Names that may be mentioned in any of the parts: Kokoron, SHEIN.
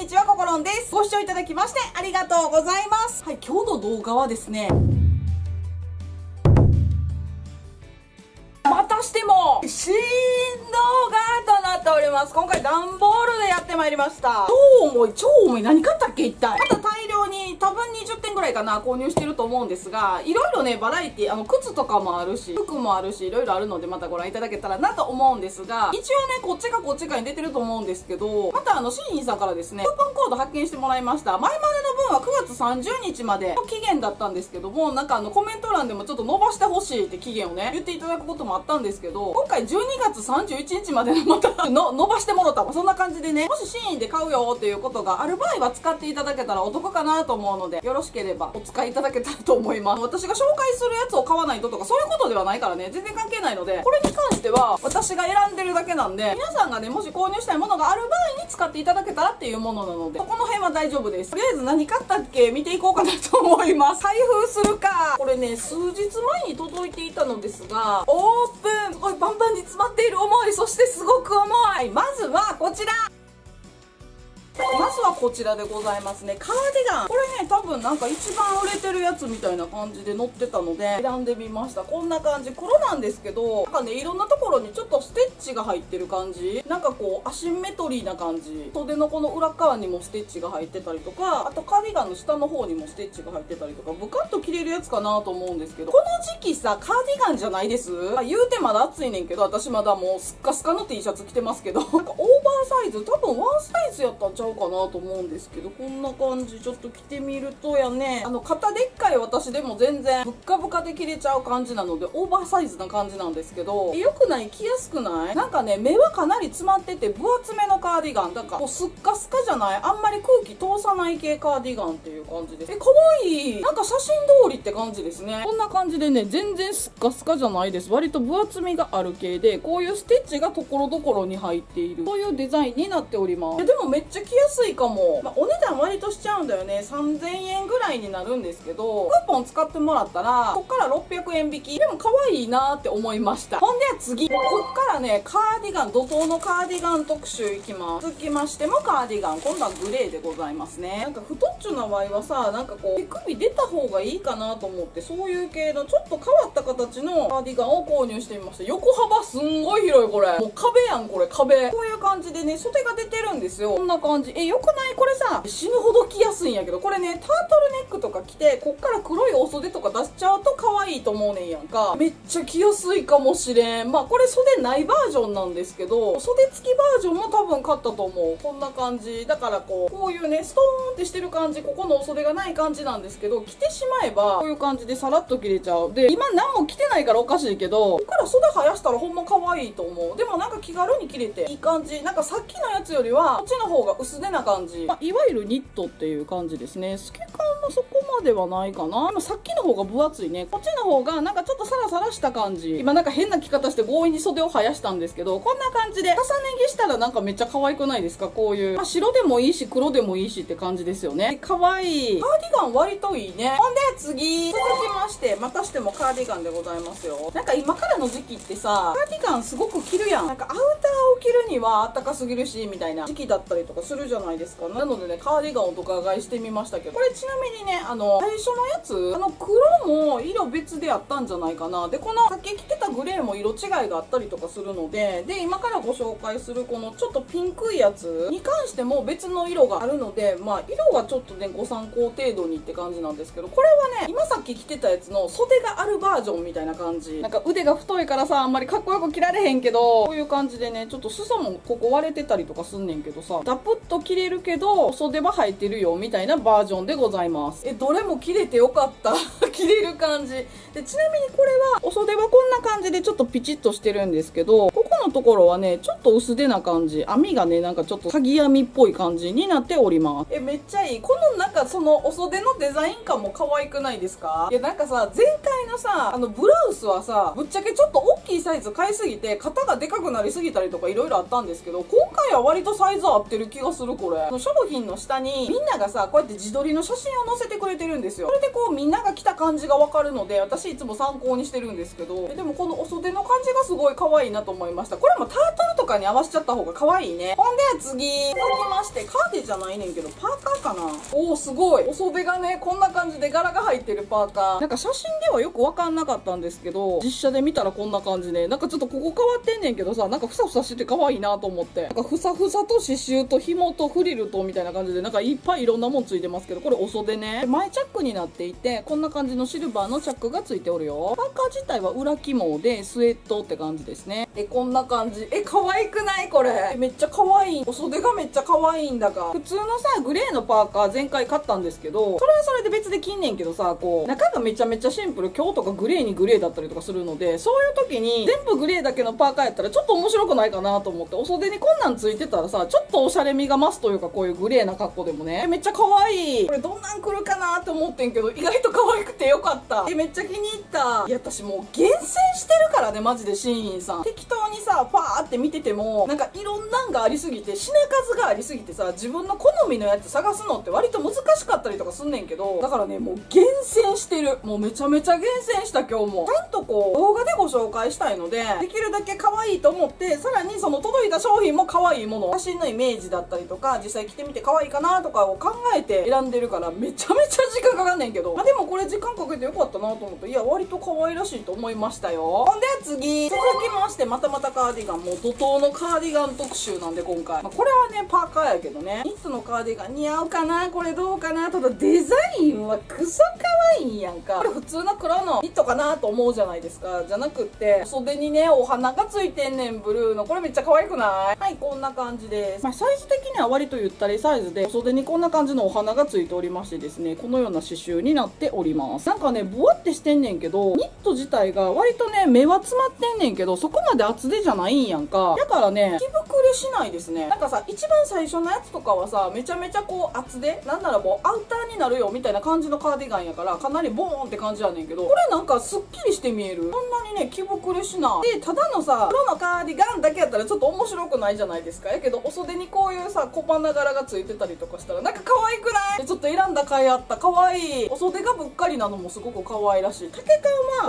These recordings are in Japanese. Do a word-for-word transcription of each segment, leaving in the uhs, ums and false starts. にちは、こころんです。ご視聴いただきましてありがとうございます。はい、今日の動画はですね、またしても新動画となっております。今回段ボールでやってまいりました。超重い超重い何買ったっけ一体。また大量に多分にじゅってんぐらいかな購入してると思うんですが、いろいろねバラエティ、あの靴とかもあるし服もあるしいろいろあるので、またご覧いただけたらなと思うんですが、一応ねこっちかこっちかに出てると思うんですけど、またあのシーインさんからですねクーポンコード発見してもらいました。前までの分はくがつさんじゅうにちまでの期限だったんですけども、なんかあのコメント欄でもちょっと伸ばしてほしいって期限をね言っていただくこともあったんですけど、今回じゅうにがつさんじゅういちにちまでのまたの伸ばしてもろた、そんな感じでね、もしシーインで買うよっていうことがある場合は使っていただけたらお得かなと思うので、よろしければお使いいただけたらと思います。私が紹介するやつを買わないととかそういうことではないからね、全然関係ないので、これに関しては私が選んでるだけなんで、皆さんがねもし購入したいものがある場合に使っていただけたらっていうものなので、そこの辺は大丈夫です。とりあえず何買ったっけ見ていこうかなと思います。開封するか。これね数日前に届いていたのですが、オープン、すごいバンバンに詰まっている重い、そしてすごく重い。まずはこちら、まずはこちらでございますね。カーディガン、これね多分なんか一番売れてるやつみたいな感じで載ってたので選んでみました。こんな感じ、黒なんですけど、なんかねいろんなところにちょっとステッチが入ってる感じ、なんかこうアシンメトリーな感じ、袖のこの裏側にもステッチが入ってたりとか、あとカーディガンの下の方にもステッチが入ってたりとか、ブカッと着れるやつかなと思うんですけど、この時期さカーディガンじゃないです、まあ、言うてまだ暑いねんけど、私まだもうスッカスカの T シャツ着てますけどなんかオーバーサイズ、多分ワンサイズやったんちゃうかなと思うんですけど、こんな感じちょっと着てみるとやね、あの肩でっかい私でも全然ぶっかぶかで着れちゃう感じなので、オーバーサイズな感じなんですけど、よくない？着やすくない？なんかね目はかなり詰まってて分厚めのカーディガン、なんかこうスッカスカじゃない、あんまり空気通さない系カーディガンっていう感じです。え、可愛い、なんか写真通りって感じですね。こんな感じでね全然スッカスカじゃないです。割と分厚みがある系で、こういうステッチがところどころに入っている、そういうデザインになっております。え、でもめっちゃ着やすいかも。まあ、お値段割としちゃうんだよね。さんぜんえんぐらいになるんですけど、クーポン使ってもらったらこっからろっぴゃくえん引きでも可愛いなーって思いました。ほんでは次、こっからねカーディガン、怒涛のカーディガン特集いきます。続きましてもカーディガン、今度はグレーでございますね。なんか太っちょな場合はさ、なんかこう手首出た方がいいかなと思って、そういう系のちょっと変わった形のカーディガンを購入してみました。横幅すんごい広い、これもう壁やん、これ壁。こういう感じでね袖が出てるんですよ。こんな感じ。え、よくない？これさ死ぬほど着やすいんやけど、これねタートルネックとか着てこっから黒いお袖とか出しちゃうと可愛いと思うねんやんか。めっちゃ着やすいかもしれん。まあこれ袖ないバージョンなんですけど、袖付きバージョンも多分買ったと思う。こんな感じだから、こうこういうねストーンってしてる感じ、ここのお袖がない感じなんですけど、着てしまえばこういう感じでさらっと着れちゃう。で今何も着てないからおかしいけど、こっから袖生やしたらほんま可愛いと思う。でもなんか気軽に着れていい感じ、なんかさっきのやつよりはこっちの方が薄手な感じ、まあ、いわゆるニットっていう感じですね。透け感もそこまではないかな。さっきの方が分厚いね。こっちの方がなんかちょっとサラサラした感じ。今なんか変な着方して強引に袖を生やしたんですけど、こんな感じで重ね着したらなんかめっちゃ可愛くないですか。こういう、まあ、白でもいいし黒でもいいしって感じですよね。可愛いカーディガン割といいね。ほんで次、続きましてまたしてもカーディガンでございますよ。なんか今からの時期ってさカーディガンすごく着るやん。なんかアウターを着るにはあったかすぎるしみたいな時期だったりとかするじゃないですか。なのでねカーディガンをドカ買いしてみましたけど、これちなみにねあの最初のやつ、あの黒も色別であったんじゃないかな。でこのさっき着てたグレーも色違いがあったりとかするので、で今からご紹介するこのちょっとピンクいやつに関しても別の色があるので、まあ色がちょっとねご参考程度にって感じなんですけど、これはね今さっき着てたやつの袖があるバージョンみたいな感じ。なんか腕が太いからさあんまりかっこよく着られへんけど、こういう感じでねちょっと裾もここ割れてたりとかすんねんけどさ、ダプッと着れるけど袖は入ってるよみたいなバージョンでございます。え、どれも着れてよかった着れる感じで、ちなみにこれはお袖はこんな感じでちょっとピチッとしてるんですけど、ここのところはねちょっと薄手な感じ、網がねなんかちょっとかぎ網っぽい感じになっております。え、めっちゃいい。このなんかそのお袖のデザイン感も可愛くないですか。いやなんかさ前回のさあのブラウスはさぶっちゃけちょっと大きいサイズ買いすぎて肩がでかくなりすぎたりとかいろいろあったんですけど、今回は割とサイズ合ってる気がする。これ商品の下にみんながさこうやって自撮りの写真を載せてくれてるんですよ。それでこうみんなが着た感じがわかるので私いつも参考にしてるんですけど、でもこのお袖の感じがすごい可愛いなと思いました。これもタートルとかに合わせちゃった方が可愛いね。ほんで次、続きまししてカーディじゃないねんけどパーカーかな。おおすごい、お袖がねこんな感じで柄が入ってるパーカー、なんか写真ではよく分かんなかったんですけど実写で見たらこんな感じね。なんかちょっとここ変わってんねんけどさ、なんかふさふさしてて可愛いなと思って、なんかふさふさと刺繍と紐とフリルとみたいな感じでなんかいっぱいいろんなもんついてますけど、これお袖ね、前チャックになっていてこんな感じのシルバーのチャックがついておるよ。パーカー自体は裏肝でスウェットって感じですね。えこんな感じ、え可愛くないこれ、めっちゃ可愛い、お袖がめっちゃ可愛いんだが。普通のさグレーのパーカー前回買ったんですけど、それはそれで別で着んねんけどさ、こう中がめちゃめちゃシンプル、今日とかグレーにグレーだったりとかするので、そういう時に全部グレーだけのパーカーやったらちょっと面白くないかなと思って、お袖にこんなんついてたらさちょっとおしゃれ味が増すというか、こういうグレーな格好でもねめっちゃ可愛い。これどんなん来るかなって思ってんけど意外と可愛くてよかった。えめっちゃ気に入った。いや私もう厳選してるからねマジでシーインさん。適当にさパーって見ててもなんかいろんなんがありすぎて品数がありすぎてさ、自分の好みのやつ探すのって割と難しかったりとかすんねんけど、だからねもう厳選してる、もうめちゃめちゃ厳選した。今日もちゃんとこう動画でご紹介したいのでできるだけ可愛いと思って、さらにその届いた商品も可愛いもの、写真のイメージだったりとか実際着てみて可愛いかなとかを考えて選んでるからめちゃめちゃ時間かかんねんけど、まあ、でもこれ時間かけてよかったなと思って、いや割と可愛らしいと思いましたよ。ほんで次続きましてまたまたカーディガン、もう怒涛のカーディガン特集なんで今回、まあ、これはねパーカーやけどね、ニットのカーディガン似合うかな、これどうかな。ただデザインはクソ可愛いやんか。これ普通の黒のニットかなと思うじゃないですか、じゃなくって袖にねお花がついてんねんブルーの、これめっちゃ可愛くない？はいこんな感じです、まあ、サイズ的には割とゆったりサイズで、お袖にこんな感じのお花がついておりましてですね、このような刺繍になっております。なんかねボワってしてんねんけど、ニット自体が割とね目は詰まってんねんけどそこまで厚手じゃないんやんか。だからね着膨れしないですね。なんかさ一番最初のやつとかはさめちゃめちゃこう厚手、なんならもうアウターになるよみたいな感じのカーディガンやからかなりボーンって感じやねんけど、これなんかすっきりして見える、そんなにね着膨れしないで、ただのさ黒のカーディガンだけやったらちょっと面白くないじゃないですか。やけどお袖にこういうさ小花柄がついてたりとかしたらなんか可愛くない？ちょっと選んだ甲斐あった、可愛い。お袖がぶっかりなのもすごく可愛らしい。丈感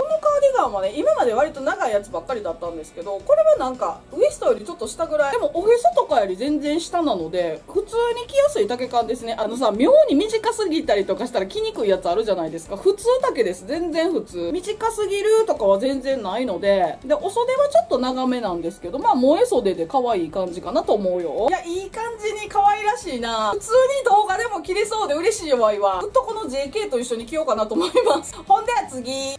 はこのカーディガンはね今まで割と長いやつばっかりだったんですけど、これはなんかウエストよりちょっと下ぐらい、でもおへそとかより全然下なので普通に着やすい丈感ですね。あのさ妙に短すぎたりとかしたら着にくいやつあるじゃないですか、普通丈です、全然普通、短すぎるとかは全然ないので、でお袖はちょっと長めなんですけど、まあ萌え袖で可愛い感じかなと思うよ。いやいい感じに可愛らしいな、普通に動画でも着れそうで嬉しいわ。いわずっとこの ジェーケー と一緒に着ようかなと思います。ほんでは次続き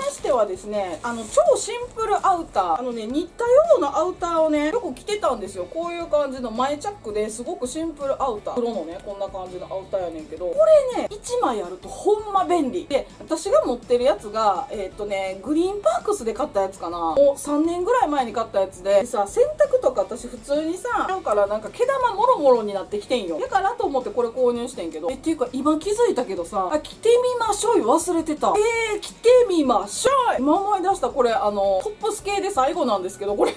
ましてはですね、あの超シンプルアウター、あのね似たようなアウターをねよく着てたんですよ。こういう感じの前チャックですごくシンプルアウター、黒のねこんな感じのアウターやねんけど、これねいちまいあるとほんま便利で、私が持ってるやつがえー、っとねグリーンパークスで買ったやつかな、もうさんねんぐらい前に買ったやつで、でさ洗濯とか私普通にさだからなんか毛玉もろもろになってきてんよ、だからと思ってこれ購入してんけど、えっていうか今気づいたけどさ、あ着てみましょい忘れてた、えー、着てみましょい今思い出した。これあのトップス系で最後なんですけどこれち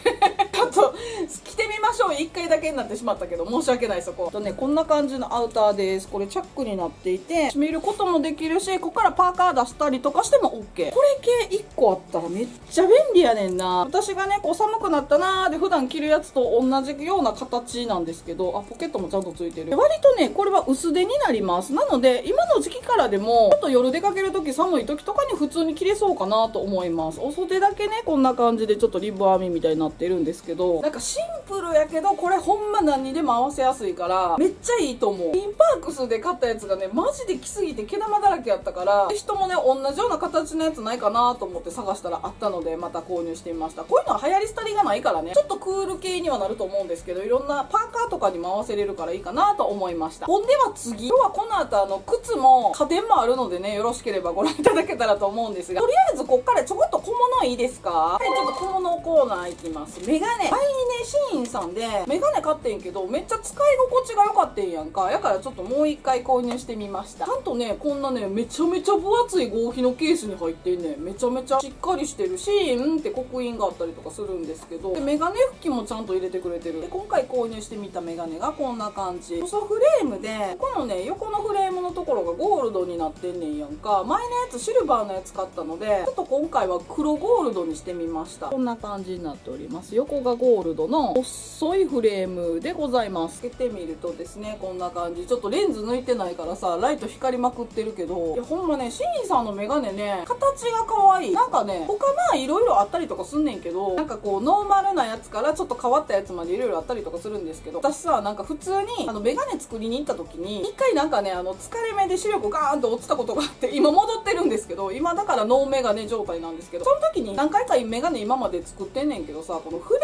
ょっと着てみましょういっかいだけになってしまったけど申し訳ないそこ。あとねこんな感じのアウターです。これチャックになっていて閉めることもできるし、ここからパーカー出したりとかしても オーケー。 これ系いっこあったらめっちゃ便利やねんな。私がねこう寒くなったなーで普段着るやつと同じような形なんですけど、あポケットもちゃんとついてる。割とねこれは薄手になります。なので今の時期からでもちょっと夜出かける時寒い時とかに普通に着れそうかなと思います。お袖だけねこんな感じでちょっとリブ編みみたいになってるんですけど、なんかシンプルやけどこれほんま何にでも合わせやすいからめっちゃいいと思う。インパークスで買ったやつがねマジで着すぎて毛玉だらけやったから、人もね同じような形のやつないかなと思って探したらあったのでまた購入してみました。こういうのは流行り廃りがないからねちょっとクール系にはなると思うんですけど、いろんなパーカーとかにも合わせれるからいいかなと思いました。ほんでは次、今日はこの後あの靴も家電もあるのでねよろしければご覧いただけたらと思うんですが、とりあえずこっからちょこっと小物いいですか。はい、ちょっと小物コーナーいきます。メガネ、前にねシーインさんでメガネ買ってんけどめっちゃ使い心地が良かったんやんか、やからちょっともう一回購入してみました。ちゃんとねこんなねめちゃめちゃ分厚い合皮のケースに入ってんね、めちゃめちゃしっかりしてるし、うんって刻印があったりとかするんですけど、でメガネ拭きもちゃんと入れてくれてる。で今回購入してみたメガネがこんな感じ、細フレームでこのね横のフレームのところがゴールドになってんねんやんか。前のやつシルバーのやつ買ったのでちょっと今回は黒ゴールドにしてみました。こんな感じになっております。横がゴールドの細いフレームでございます。つけてみるとですね、こんな感じ。ちょっとレンズ抜いてないからさ、ライト光りまくってるけど、いやほんまね、シーンさんのメガネね、形が可愛い。なんかね、他まあいろいろあったりとかすんねんけど、なんかこうノーマルなやつからちょっと変わったやつまでいろいろあったりとかするんですけど、私さ、なんか普通にあのメガネ作りに行った時に一回なんかね、あの疲れ目で視力ガーンと落ちたことがあって、今戻ってるんですけど、今だからノーメガネ状態なんですけど、その時に何回かメガネ今まで作ってんねんけどさ、このフレ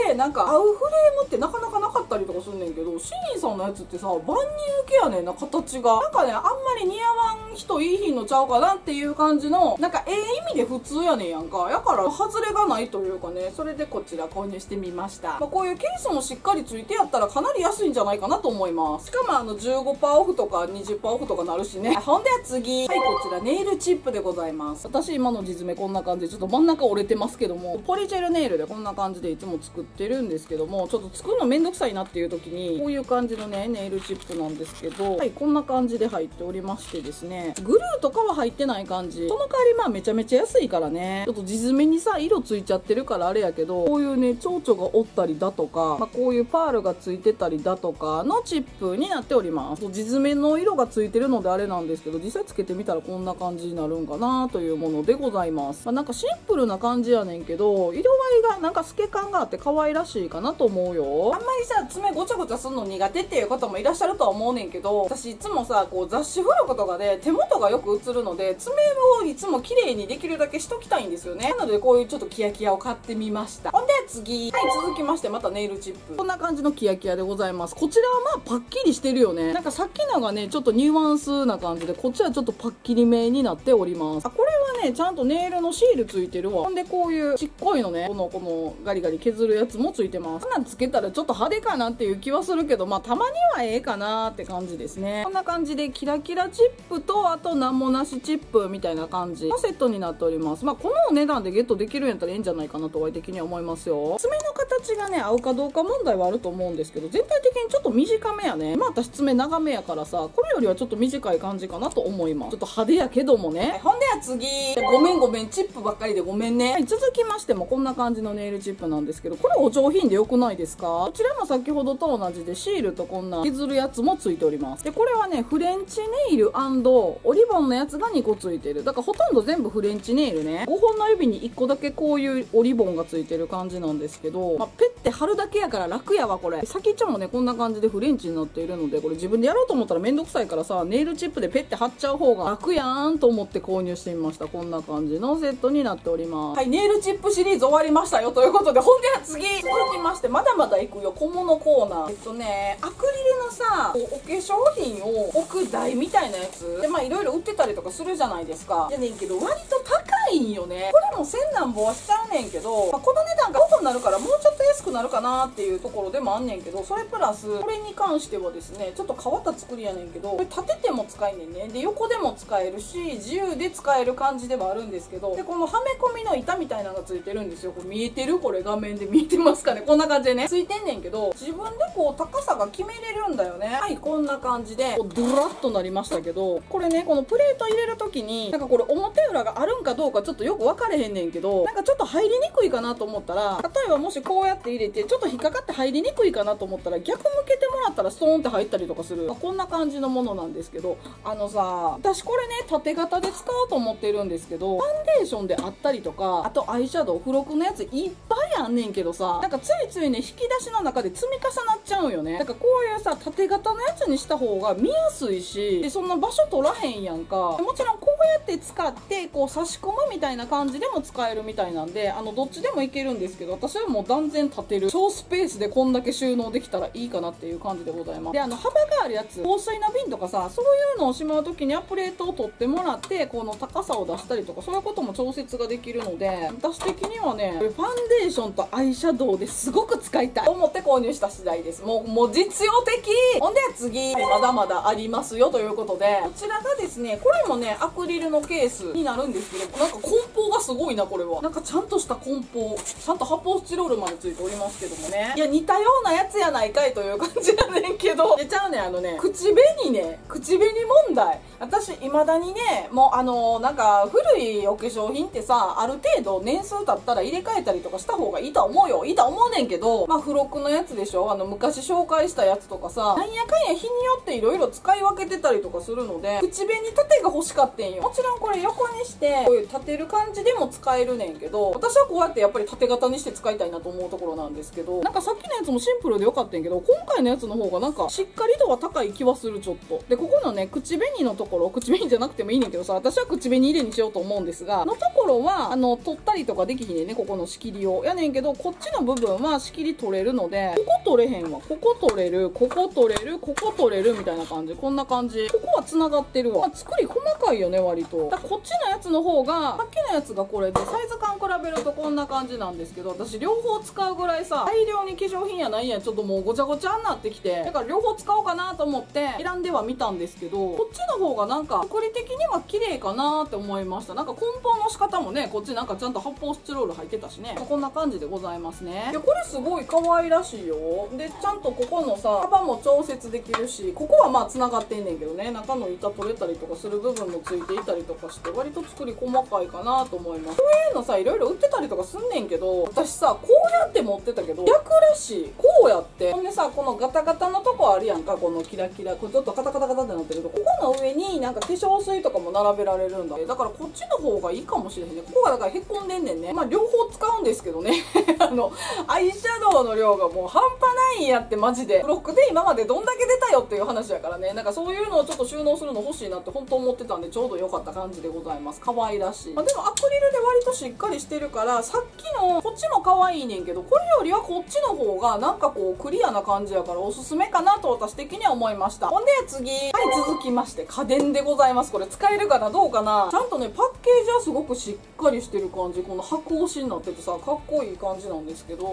ームでなんか合うフレームってなかなかなかったりとかすんねんけど、シーンさんのやつってさ、万人受けやねんな、形が。なんかね、あんまり似合わん人いい品のちゃうかなっていう感じの、なんかええ意味で普通やねんやんか。やから外れがないというかね、それでこちら購入してみました。まあ、こういうケースもしっかりついてやったらかなり安いんじゃないかなと思います。しかもあの じゅうごパーセント オフとか にじゅっパーセント オフとかなるしね。ほんでは次、はい、こちらネイルチップでございます。私今の地爪こんな感じでちょっと真ん中折れてますけども、ポリジェルネイルでこんな感じでいつも作ってるんですけども、ちょっと作るのめんどくさいなっていう時にこういう感じのね、ネイルチップなんですけど、はい、こんな感じで入っておりましてですね、グルーとかは入ってない感じ。その代わりまあめちゃめちゃ安いからね、ちょっと地爪にさ色ついちゃってるからあれやけど、こういうね蝶々が折ったりだとか、まあ、こういうパールがついてたりだとかのチップになっております。地爪の色がついてるのであれなんですけど、実際つけてみたらこんな感じになるんかなというものでございます。まあ、なんかシンプルな感じやねんけど、色合いがなんか透け感があって可愛らしいかなと思うよ。あんまりさ爪ごちゃごちゃするの苦手っていう方もいらっしゃるとは思うねんけど、私いつもさこう雑誌振ることかで手元がよく映るので、爪をいつも綺麗にできるだけしときたいんですよね。なのでこういうちょっとキヤキヤを買ってみました。ほんで次、はい、続きましてまたネイルチップ。こんな感じのキヤキヤでございます。こちらはまあパッキリしてるよね。なんかさっきのがねちょっとニュアンスな感じで、こっちはちょっとパッキリめになっております。あ、これはねちゃんとネイルのシールついてるわ。ほんでこういうちっこいのね、このこのガリガリ削るやつもついてます。こんなんつけたらちょっと派手かなっていう気はするけど、まあたまにはええかなーって感じですね。こんな感じでキラキラチップとあとなんもなしチップみたいな感じのセットになっております。まあこの値段でゲットできるんやったらいいんじゃないかなと我的には思いますよ。爪の形がね合うかどうか問題はあると思うんですけど、全体的にちょっと短めやね。まあ私爪長めやからさ、これよりはちょっと短い感じかなと思います。ちょっと派手やけどもね、はい、ほんでは次、ごめんごめんチップばっかりでごめんね、はい、続きましてもこんな感じのネイルチップなんですけど、これお上品でよくないですか。こちらも先ほどと同じでシールとこんな削るやつもついております。でこれはねフレンチネイル&おリボンのやつがにこついてる。だからほとんど全部フレンチネイルね。ごほんの指にいっこだけこういうおリボンがついてる感じなんですけど、まあ、ペッて貼るだけやから楽やわ。これ先っちょもねこんな感じでフレンチになっているので、これ自分でやろうと思ったらめんどくさいからさ、ネイルチップでペッて貼っちゃう方が楽やんと思って購入してみました。こんな感じのセットになっております。はい、ネイルチップシリーズ終わりましたよということで、ほんでは次、続きましてまだまだ行くよ小物コーナー。えっとねアクリルのさお化粧品を置く台みたいなやつでまあいろいろ売ってたりとかするじゃないですか。じゃねんけど割と高いんよね。これも千何本はしちゃうねんけど、まあ、この値段がごこになるからもうちょっと安くなるかなっていうところでもあんねんけど、それプラスこれに関してはですね、ちょっと変わった作りやねんけど、これ立てても使えんねんね。で横でも使えるし自由で使える感じではあるんですけど、でこのはめ込みの板みたいなのがついてるんですよ。これ見えてる？これ画面で見えてますかね。こんな感じでねついてんねんけど、自分でこう高さが決めれるんだよね。はい、こんな感じでドラッとなりましたけど、これねこのプレート入れる時になんかこれ表裏があるんかどうかちょっとよく分かれへんねんけど、なんかちょっと入りにくいかなと思ったら、例えばもしこうやって入れてちょっと引っかかって入りにくいかなと思ったら逆向けてもらったらストーンって入ったりとかする、まあ、こんな感じのものなんですけど、あのさ私これね縦型で使おうと思ってるんですけど、ファンデーションであったりとかあとアイシャドウ付録のやついっぱいあんねんけどさ、なんかついついね引き出しの中で積み重なっちゃうんよね。だからこういうさ縦型のやつにした方が見やすいし、でそんな場所取らへんやんか。もちろんこうやって使ってこう差し込むみたいな感じでも使えるみたいなんで、あのどっちでもいけるんですけど、私はもう断然立てる小スペースでこんだけ収納できたらいいかなっていう感じでございます。であの幅があるやつ、香水の瓶とかさそういうのをしまう時にはプレートを取ってもらってこの高さを出したりとかそういうことも調節ができるので、私的にはねファンデーションとアイシャドウですごく使いたいと思って購入した次第です。もうもう実用的。ほんで次、まだまだありますよということで、こちらがですね、これもねアクリルのケースになるんですけど、なんか梱包がすごいな。これはなんかちゃんとした梱包、ちゃんと発泡スチロールまでついておりますけどもね、いや似たようなやつやないかいという感じやねんけどけど、出ちゃうね、あのね、口紅ね、口紅問題。私いまだにね、もうあのー、なんか古いお化粧品ってさ、ある程度年数経ったら入れ替えたりとかした方がいいとは思うよ、いいとは思うねんけど、まあ付録のやつでしょ、あの昔紹介したやつとかさ、なんやかんや日によっていろいろ使い分けてたりとかするので、口紅縦が欲しかったんよ。もちろんこれ横にしてこういう立てる感じでも使えるねんけど、私はこうやってやっぱり縦型にして使いたいなと思うところなんですけど、なんかさっきのやつもシンプルでよかったんやけど、今回のやつの方がなんかしっかり度が高い気はする。ちょっとでここのね、口紅のところ口紅じゃなくてもいいねんけどさ、私は口紅入れにしようと思うんですが、のところはあの取ったりとかできひんねんね、ここの仕切りをやねんけど、こっちの部分は仕切り取れるので、ここ取れへんわ、ここ取れる、ここ取れる、ここ取れるみたいな感じ、こんな感じ、ここはつながってるわ、まあ、作り細かいよね割と。だからこっちのやつの方が、さっきのやつがこれでサイズ感比べるとこんな感じなんですけど、私両方使うぐらいさ、大量に化粧品やないやちょっともうごちゃごちゃになってきて、だから両方使おうかなと思って選んではみたんですけど、こっちの方がなんか作り的には綺麗かなーって思いました。なんか梱包の仕方もね、こっちなんかちゃんと発泡スチロール入ってたしね、こんな感じでございますね。いやこれすごい可愛らしいよ。でちゃんとここのさ幅も調節できるし、ここはまあつながってんねんけどね、中の板取れたりとかする部分もついていたりとかして、割と作り細かいかなと思います。こういうのさいろいろ売ってたりとかすんねんけど、私さこうやって持ってたけど逆らしい、こうやってほんでさ、このガタガタのとこあるやんか、このキラキラ、これちょっとカタカタカタってなってるとこ、この上になんか化粧水とかも並べられるんだ。だからこっちの方がいいかもしれへんね。ここがだからへこんでんねんね。まあ両方使うんですけどね。あの、アイシャドウの量がもう半端ないんやってマジで。ブロックで今までどんだけ出たよっていう話やからね。なんかそういうのをちょっと収納するの欲しいなって本当思ってたんで、ちょうど良かった感じでございます。可愛らしい。まあ、でもアクリルで割としっかりしてるから、さっきのこっちも可愛いねんけど、これよりはこっちの方がなんかこうクリアな感じやからおすすめかなと私的には思いました。ほんで次、はい続きまして家電でございます。これ使えるかなどうかな。ちゃんとねパッケージはすごくしっかりしてる感じ、この箱押しになっててさ、かっこいい感じなんですけど、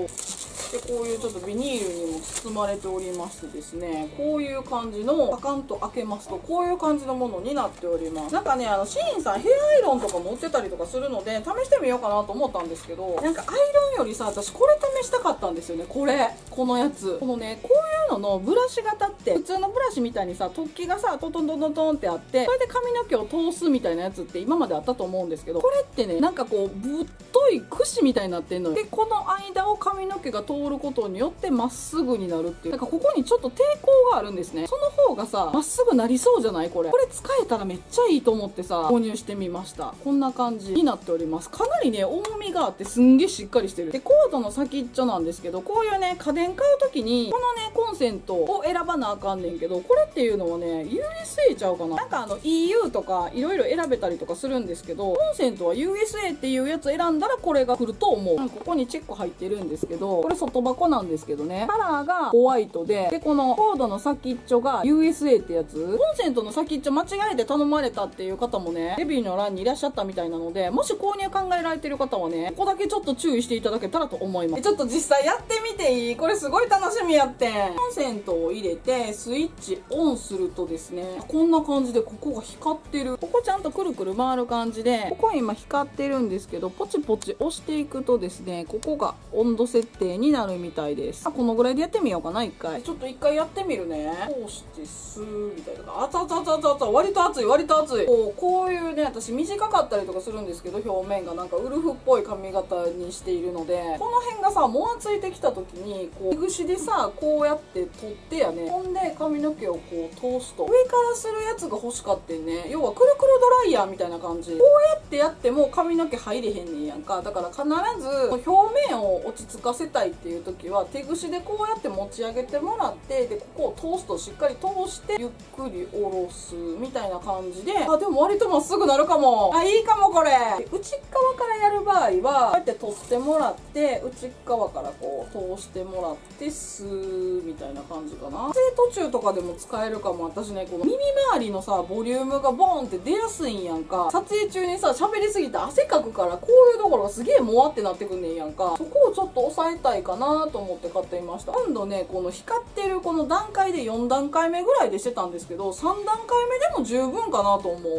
でこういうちょっとビニールにも包まれておりましてですね、こういう感じのパカンと開けますとこういう感じのものになっております。なんかねあのシーインさんヘアアイロンとかも売ってたりとかするので試してみようかなと思ったんですけど、なんかアイロンよりさ私これ試したかったんですよね。これこのやつ、このねこういうののブラシ型って普通のブラシみたいにさ突起がさトントントントントンってあって、それで髪の毛を通すみたいなやつって今まであったと思うんですけど、これってねなんかこうぶっとい櫛みたいになってんのよ。でこの間を髪の毛が通ることによってまっすぐになるっていう、なんかここにちょっと抵抗があるんですね。その方がさまっすぐなりそうじゃない。これこれ使えたらめっちゃいいと思ってさ購入してみました。こんな感じになっております。かなりね重みがあってすんげえしっかりしてる。でコードの先っちょなんですけど、こういうね家電買う時にこのねコンセントを選ばなあかんねんけど、これっていうのはね ユーエスエー ちゃうかな。なんかあの イーユー とかいろいろ選べたりとかするんですけど、コンセントは ユーエスエー っていうやつ選んだらこれが来ると思う。ここにチェック入ってるんですけど、これ外箱なんですけどね、カラーがホワイトで、でこのコードの先っちょが ユーエスエー ってやつ、コンセントの先っちょ間違えて頼まれたっていう方もねレビューの欄にいらっしゃったみたいなので、もし購入考えられてる方はねここだけちょっと注意していただけたらと思います。ちょっと実際やってみていい？これすごい楽しみやって。コンセントを入れてスイッチオンするとですね、こんな感じでここが光ってる。ここちゃんとくるくる回る感じで、ここ今光ってるんですけどポチポチ押していくとですね、ここが温度設定になるみたいです。あ、このぐらいでやってみようかな。一回ちょっと一回やってみるね。こうしてスーみたいな、熱々熱々熱々、割と熱い割と熱い。こうこういうね私短かったりとかするんですけど、表面がなんかウルフっぽい髪型にしているので、この辺がさもわついてきた時にこう手串でさこうやって取ってやね、ほんで髪の毛をこう通すと上からするやつが欲しかってんね。要はくるくるドライヤーみたいな感じ、こうやってやっても髪の毛入れへんねんやんか。だから必ず表面を落ち着かせたいっていう時は手串でこうやって持ち上げてもらって、でここを通すとしっかり通してゆっくり下ろすみたいな感じで、あでも割とまっすぐなるかも。あいいかもこれ。内側からやる場合はこうやって取ってもらって内側からこう通してもらってスーみたいな感じかな。途中とかでも使えるかも。私ねこの耳周りのさボリュームがボーンって出やすいんやんか。撮影中にさ喋りすぎて汗かくからこういうところがすげえもわってなってくんねんやんか。そこをちょっと抑えたいかなと思って買ってみました。今度ねこの光ってるこの段階階でよんだんかいめぐらいでしてたんですけど、さんだんかいめでも十分かなと思う。こんな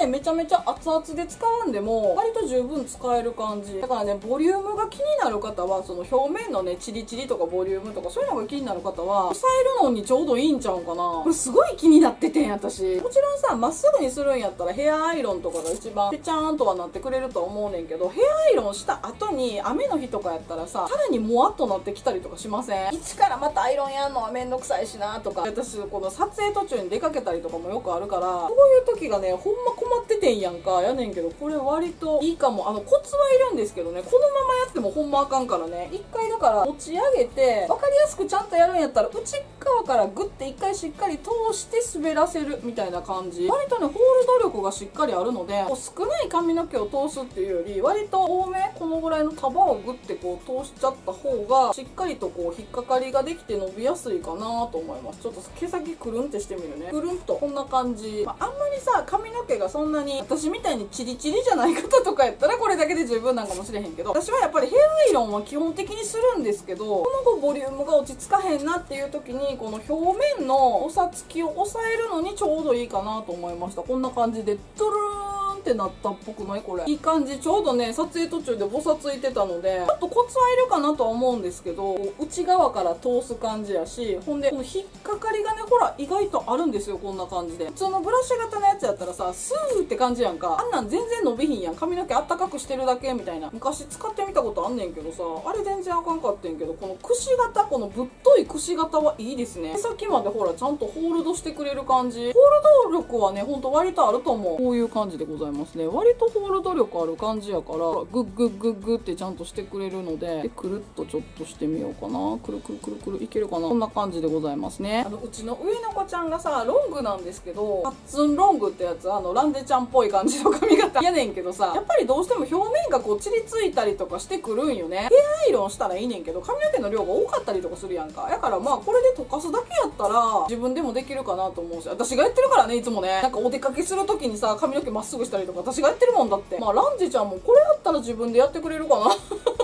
にねめちゃめちゃ熱々で使うんでも割と十分使える感じだからね、ボリュームが気になる方はその表面のねチリチリとかボリュームとかそういうのが気になる方は抑えるのにちょうどいいんちゃうかな。これすごい気になっててん私。もちろんさまっすぐにするんやったらヘアアイロンとかが一番ぺちゃーんとはなってくれるとは思うねんけど、ヘアアイロンした後に雨の日とかやったらささらにもわっとなってきたりとかしません？一からまたアイロンやんのはめんどくさいしなとか、私この撮影途中に出かけたりとかもよくあるから、こういう時がねほんま困っててんやんかやねんけど、これ割といいかも。あのコツはいるんですけどね、このままやってもほんまあかんからね、一回だから持ち上げて分かりやすくちゃんとやるんやったら内側からグッて一回しっかり通して滑らせるみたいな感じ。割とねホールド力がしっかりあるので、こう少ない髪の毛を通すっていうより割と多めこのぐらいの束をグッてこう通しちゃった方がしっかりとこう引っかかりができて伸びやすいかなと思います。ちょっと毛先くるんってしてみるね。くるんとこんな感じ、まあ、あんまりさ髪の毛がそんなに私みたいにチリチリじゃない方とかやったらこれだけで十分なんかもしれへんけど、私はやっぱりヘアアイロンは基本的にするんですけど、この後ボリュームが落ち着かへんなっていう時にこの表面のおさつきを抑えるのにちょうどいいかなと思いました。こんな感じでトゥルーンってなったっぽくない？これいい感じ。ちょうどね撮影途中でぼさついてたのでちょっとコツはいるかなとは思うんですけど、内側から通す感じやし、ほんでこの引っかかりがねほら意外とあるんですよ。こんな感じで普通のブラシ型のやつやったらさスーって感じやんか、あんなん全然伸びひんやん。髪の毛あったかくしてるだけみたいな、昔使ってみたことあんねんけどさ、あれ全然あかんかってんけど、このくし形、このぶっといくし形はいいですね。手先までほらちゃんとホールドしてくれる感じ。ホールド力はねほんと割とあると思う。こういう感じでございます。割とホールド力ある感じやからグッグッグッグッってちゃんとしてくれるの で, でくるっとちょっとしてみようかな。くるくるくるくるいけるかな。こんな感じでございますね。あのうちの上の子ちゃんがさロングなんですけど、パッツンロングってやつ、あのランデちゃんっぽい感じの髪型やねんけどさ、やっぱりどうしても表面がこうちりついたりとかしてくるんよね。ヘアアイロンしたらいいねんけど髪の毛の量が多かったりとかするやんか。だからまあこれで溶かすだけやったら自分でもできるかなと思うし、私がやってるからねいつもね。なんかお出かけする時にさ髪の毛まっすぐしたり私がやってるもんだって。まあランジちゃんもこれだったら自分でやってくれるかな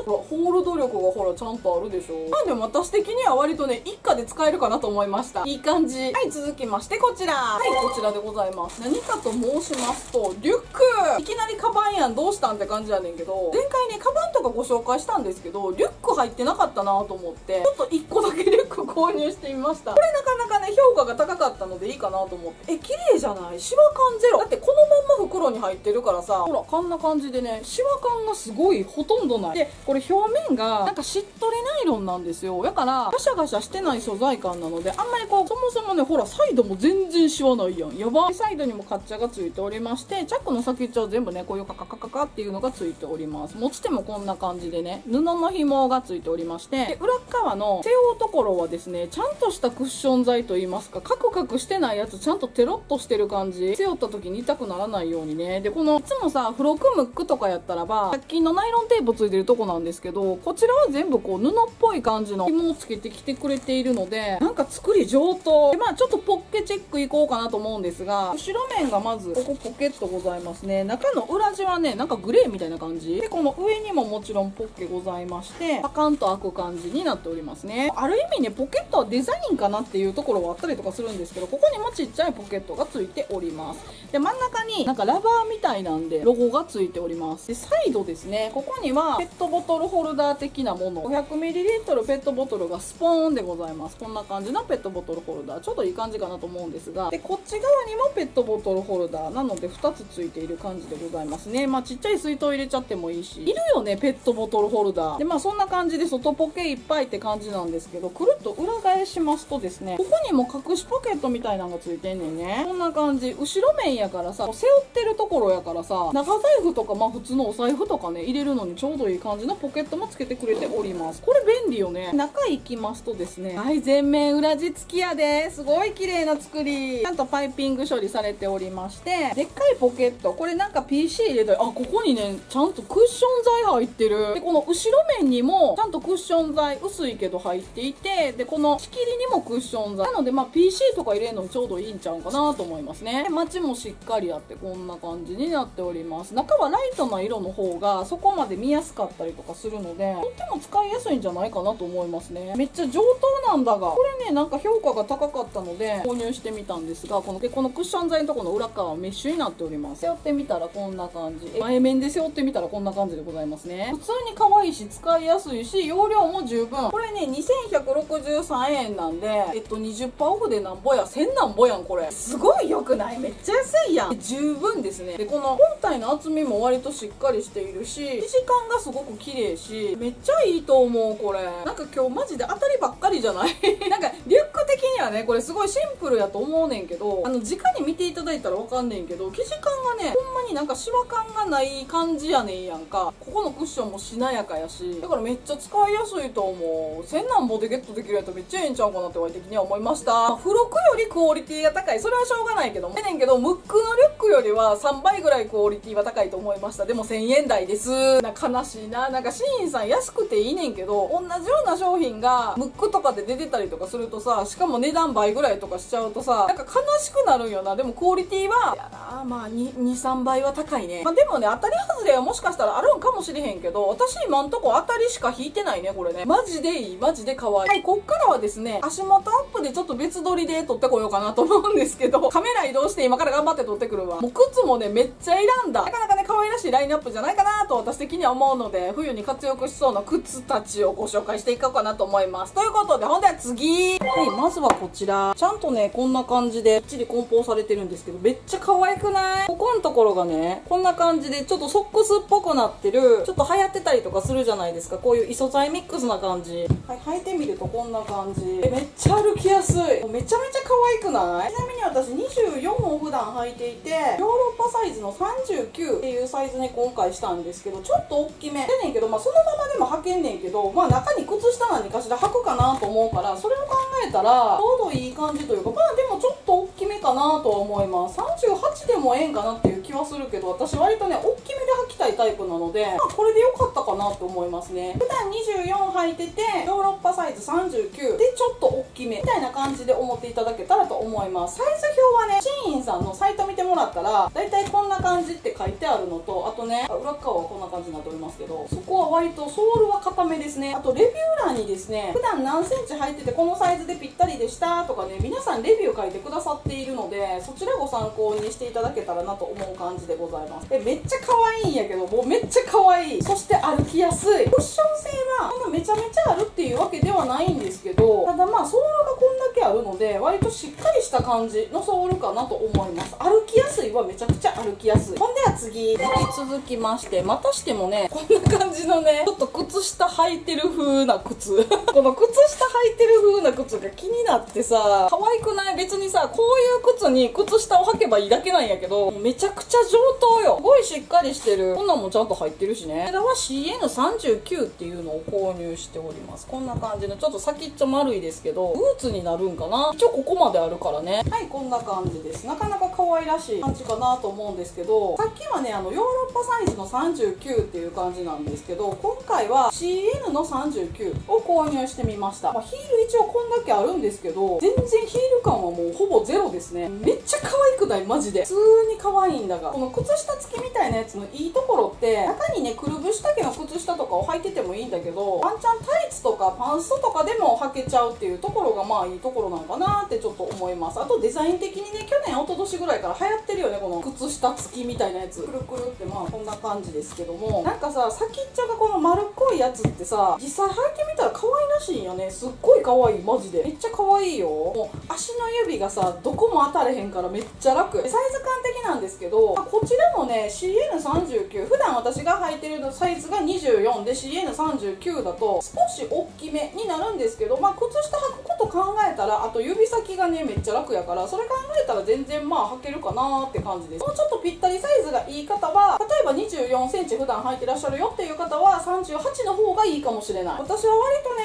ホールド力がほらちゃんとあるでしょ。なんでも私的には割とね一家で使えるかなと思いました。いい感じ。はい、続きましてこちら、はいこちらでございます。何かと申しますとリュック。いきなりカバンやんどうしたんって感じやねんけど、前回ねカバンとかご紹介したんですけどリュック入ってなかったなと思ってちょっといっこだけリュック購入してみました。これなかなかね評価が高かったのでいいかなと思って。え綺麗じゃない？シワ感ゼロだって。このまんま袋に入ってるからさ、ほらこんな感じでねシワ感がすごいほとんどない。でこれ表面がなんかしっとりナイロンなんですよ。だからガシャガシャしてない素材感なのであんまりこう、そもそもねほらサイドも全然シワないやん。やば。サイドにもカッチャがついておりまして、チャックの先っちょ全部ねこういうカカカカカっていうのがついております。持ち手もこんな感じでね布の紐がついておりまして、で裏側の背負うところはですねちゃんとしたクッション材といいますか、カクカクしてないやつちゃんとテロッとしてる感じ。背負った時に痛くならないようにね。でこのいつもさフロックムックとかやったらばひゃく均のナイロンテープついてるとこなんですけど、こちらは全部こう布っぽい感じの紐をつけてきてくれているのでなんか作り上等で、まあちょっとポッケチェックいこうかなと思うんですが、後ろ面がまずここポケットございますね。中の裏地はねなんかグレーみたいな感じで、この上にももちろんポッケございましてパカンと開く感じになっておりますね。ある意味ねポケットはデザインかなっていうところはあったりとかするんですけど、ここにもちっちゃいポケットがついております。で真ん中になんかラバーみたいなんでロゴがついております。でサイドですね、ここにはペットボトルホルダー的なもの ごひゃくミリリットル ペットボトルがスポーンでございます。こんな感じのペットボトルホルダーちょうどいい感じかなと思うんですが、でこっち側にもペットボトルホルダーなのでふたつついている感じでございますね。まあちっちゃい水筒入れちゃってもいいし、いるよねペットボトルホルダーで。まあそんな感じで外ポケいっぱいって感じなんですけど、くるっと裏返しますとですね、ここにも隠しポケットみたいなのがついてんねんね。こんな感じ。後ろ面やからさ背負ってるところやからさ長財布とかまあ普通のお財布とかね入れるのにちょうどいい感じのポケットもつけてくれております。これ便利よね。中行きますとですね、はい全面裏地付きやで、すごい綺麗な作り。ちゃんとパイピング処理されておりまして、でっかいポケット、これなんか ピーシー 入れたり、あここにねちゃんとクッション材入ってる。でこの後ろ面にもちゃんとクッション材薄いけど入っていて、でこの仕切りにもクッション材なのので、まあ、ピーシー とか入れるのにちょうどいいんちゃうかなと思いますね。マチもしっかりあってこんな感じになっております。中はライトな色の方がそこまで見やすかったりとかするので、とっても使いやすいんじゃないかなと思いますね。めっちゃ上等なんだが、これねなんか評価が高かったので購入してみたんですが、このでこのクッション材のところの裏側はメッシュになっております。背負ってみたらこんな感じ、前面で背負ってみたらこんな感じでございますね。普通に可愛いし使いやすいし容量も十分。これねにせんひゃくろくじゅうさんえんなんで、えっと にじゅっパーセント オフでなんぼやせんなんぼやん。これすごい良くない？めっちゃ安いやん。十分ですね。でこの本体の厚みも割としっかりしているし、生地感がすごく綺麗し、めっちゃいいと思う。これなんか今日マジで当たりばっかりじゃないなんかリュック的にはねこれすごいシンプルやと思うねんけど、あの直に見ていただいたらわかんねんけど、生地感がねほんまになんかシワ感がない感じやねんやんか。ここのクッションもしなやかやし、だからめっちゃ使いやすいと思う。せんなんぼでゲットできるやつめっちゃええんちゃうかなって割的には思いました。付録よりクオリティが高い、それはしょうがないけどもねんけど、ムックのリュックよりはさんばいぐらいクオリティは高いと思いました。でもせんえんだいです。な悲しいな。なんかシーインさん安くていいねんけど、同じような商品がムックとかで出てたりとかするとさ、しかも値段倍ぐらいとかしちゃうとさ、なんか悲しくなるんよな。でもクオリティはやな、まあにさんばいは高いね。まあ、でもね当たり外れはもしかしたらあるんかもしれへんけど、私今んとこ当たりしか引いてないね。これねマジでいい、マジで可愛い。はい、こっからはですね足元アップでちょっと別撮りで撮ってこようかなと思うんですけど、カメラ移動して今から頑張って撮ってくるわ。もう靴もねめっちゃ選んだ。なかなかね可愛らしいラインナップじゃないかなと私的には思うので、冬に活躍しそうな靴たちをご紹介していこうかなと思います。ということでほんでは次、はいまずはこちら、ちゃんとねこんな感じできっちり梱包されてるんですけど、めっちゃ可愛くない？ここのところがねこんな感じでちょっとソックスっぽくなってる、ちょっと流行ってたりとかするじゃないですか、こういうイソ材ミックスな感じ。はい、履いてみるとこんな感じ。めっちゃ歩きやすい。めちゃめちゃ可愛くない？ちなみに私にじゅうよんを普段履いていて、ヨーロッパサイズのさんじゅうきゅうっていうサイズに今回したんですけど、ちょっと大きめでねんけど、まあ、そのままでも履けんねんけど、まあ、中に靴下何かしら履くかなと思うから、それを考えたらちょうどいい感じというか、まあでもちょっと大きめかなとは思います。さんじゅうはちでもええんかなっていう気はするけど、私割とね大きめで履きたいタイプなので、まあ、これで良かったかなと思いますね。普段にじゅうよん履いててヨーロッパサイズさんじゅうきゅうでちょっと大きめみたいな感じで思っていただけたらと思います。サイズ表はねシーインさんのサイト見てもらったらだいたいこんな感じって書いてあるのと、あとね裏側はこんな感じになっておりますけど、そこは割とソールは固めですね。あとレビュー欄にですね普段何センチ履いててこのサイズでぴったりでしたとかね、皆さんレビュー書いてくださっているので、そちらご参考にしていただけたらなと思う感じでございます。でめっちゃ可愛いんやけど、もうめっちゃ可愛い。そして歩きやすい。クッション性はこんなめちゃめちゃあるっていうわけではないんですけど、ただまあソールがこんだけあるので割としっかりした感じのソールかなと思います。歩きやすいはめちゃくちゃ歩きやすい。ほんでは次、続きましてまたしてもねこんな感じのねちょっと靴下履いてる風な靴この靴下履いてる風な靴が気になってさ、可愛くない？別にさこういう靴に靴下を履けばいいだけなんやけど、めちゃくちゃ上等よ。すごいしっかりしてる。こんなんもちゃんと入ってるしね。これは シーエヌさんじゅうきゅう っていうのを購入しております。こんな感じのちょっと先っちょ丸いですけど、ブーツになるんかな。一応ここまであるからね。はい、こんな感じです。なかなか可愛らしい感じかなと思うんですけど、さっきはねあのヨーロッパサイズのさんじゅうきゅうっていう感じなんですけど、今回は シーエヌ のさんじゅうきゅうを購入してみました。まあ、ヒール一応こんだけあるんですけど、全然ヒール感はもうほぼゼロですね。めっちゃ可愛くない？マジで普通に可愛いんだが、この靴下付きみたいなやつのいいところって中にねくるぶし丈の靴下とかを履いててもいいんだけど、ワンチャンタイツとかパンストとかでも履けちゃうっていうところがまあいいところなのかなってちょっと思います。あとデザイン的にね去年一昨年ぐらいから流行ってるよね、この靴下付きみたいなやつ。くるくるってまあこんな感じですけども、なんかさ先っちょがこの丸っこいやつってさ実際履いてみたら可愛らしいんよね。すっごい可愛い。マジでめっちゃ可愛いよ。もう足の指がさどこも当たれへんからめっちゃ楽。サイズ感的なんですけど、こちらもね シーエヌさんじゅうきゅう 普段私が履いてるサイズがにじゅうよんで シーエヌさんじゅうきゅう だと少し大きめになるんですけど、まあ靴下履くこと考えたらあと指先がねめっちゃ楽やから、それ考えたら全然まあ履けるかなって感じです。もうちょっとぴったりサイズがいい方は、例えばにじゅうよんセンチ普段履いてらっしゃるよっていう方はさんじゅうはちの方がいいかもしれない。私は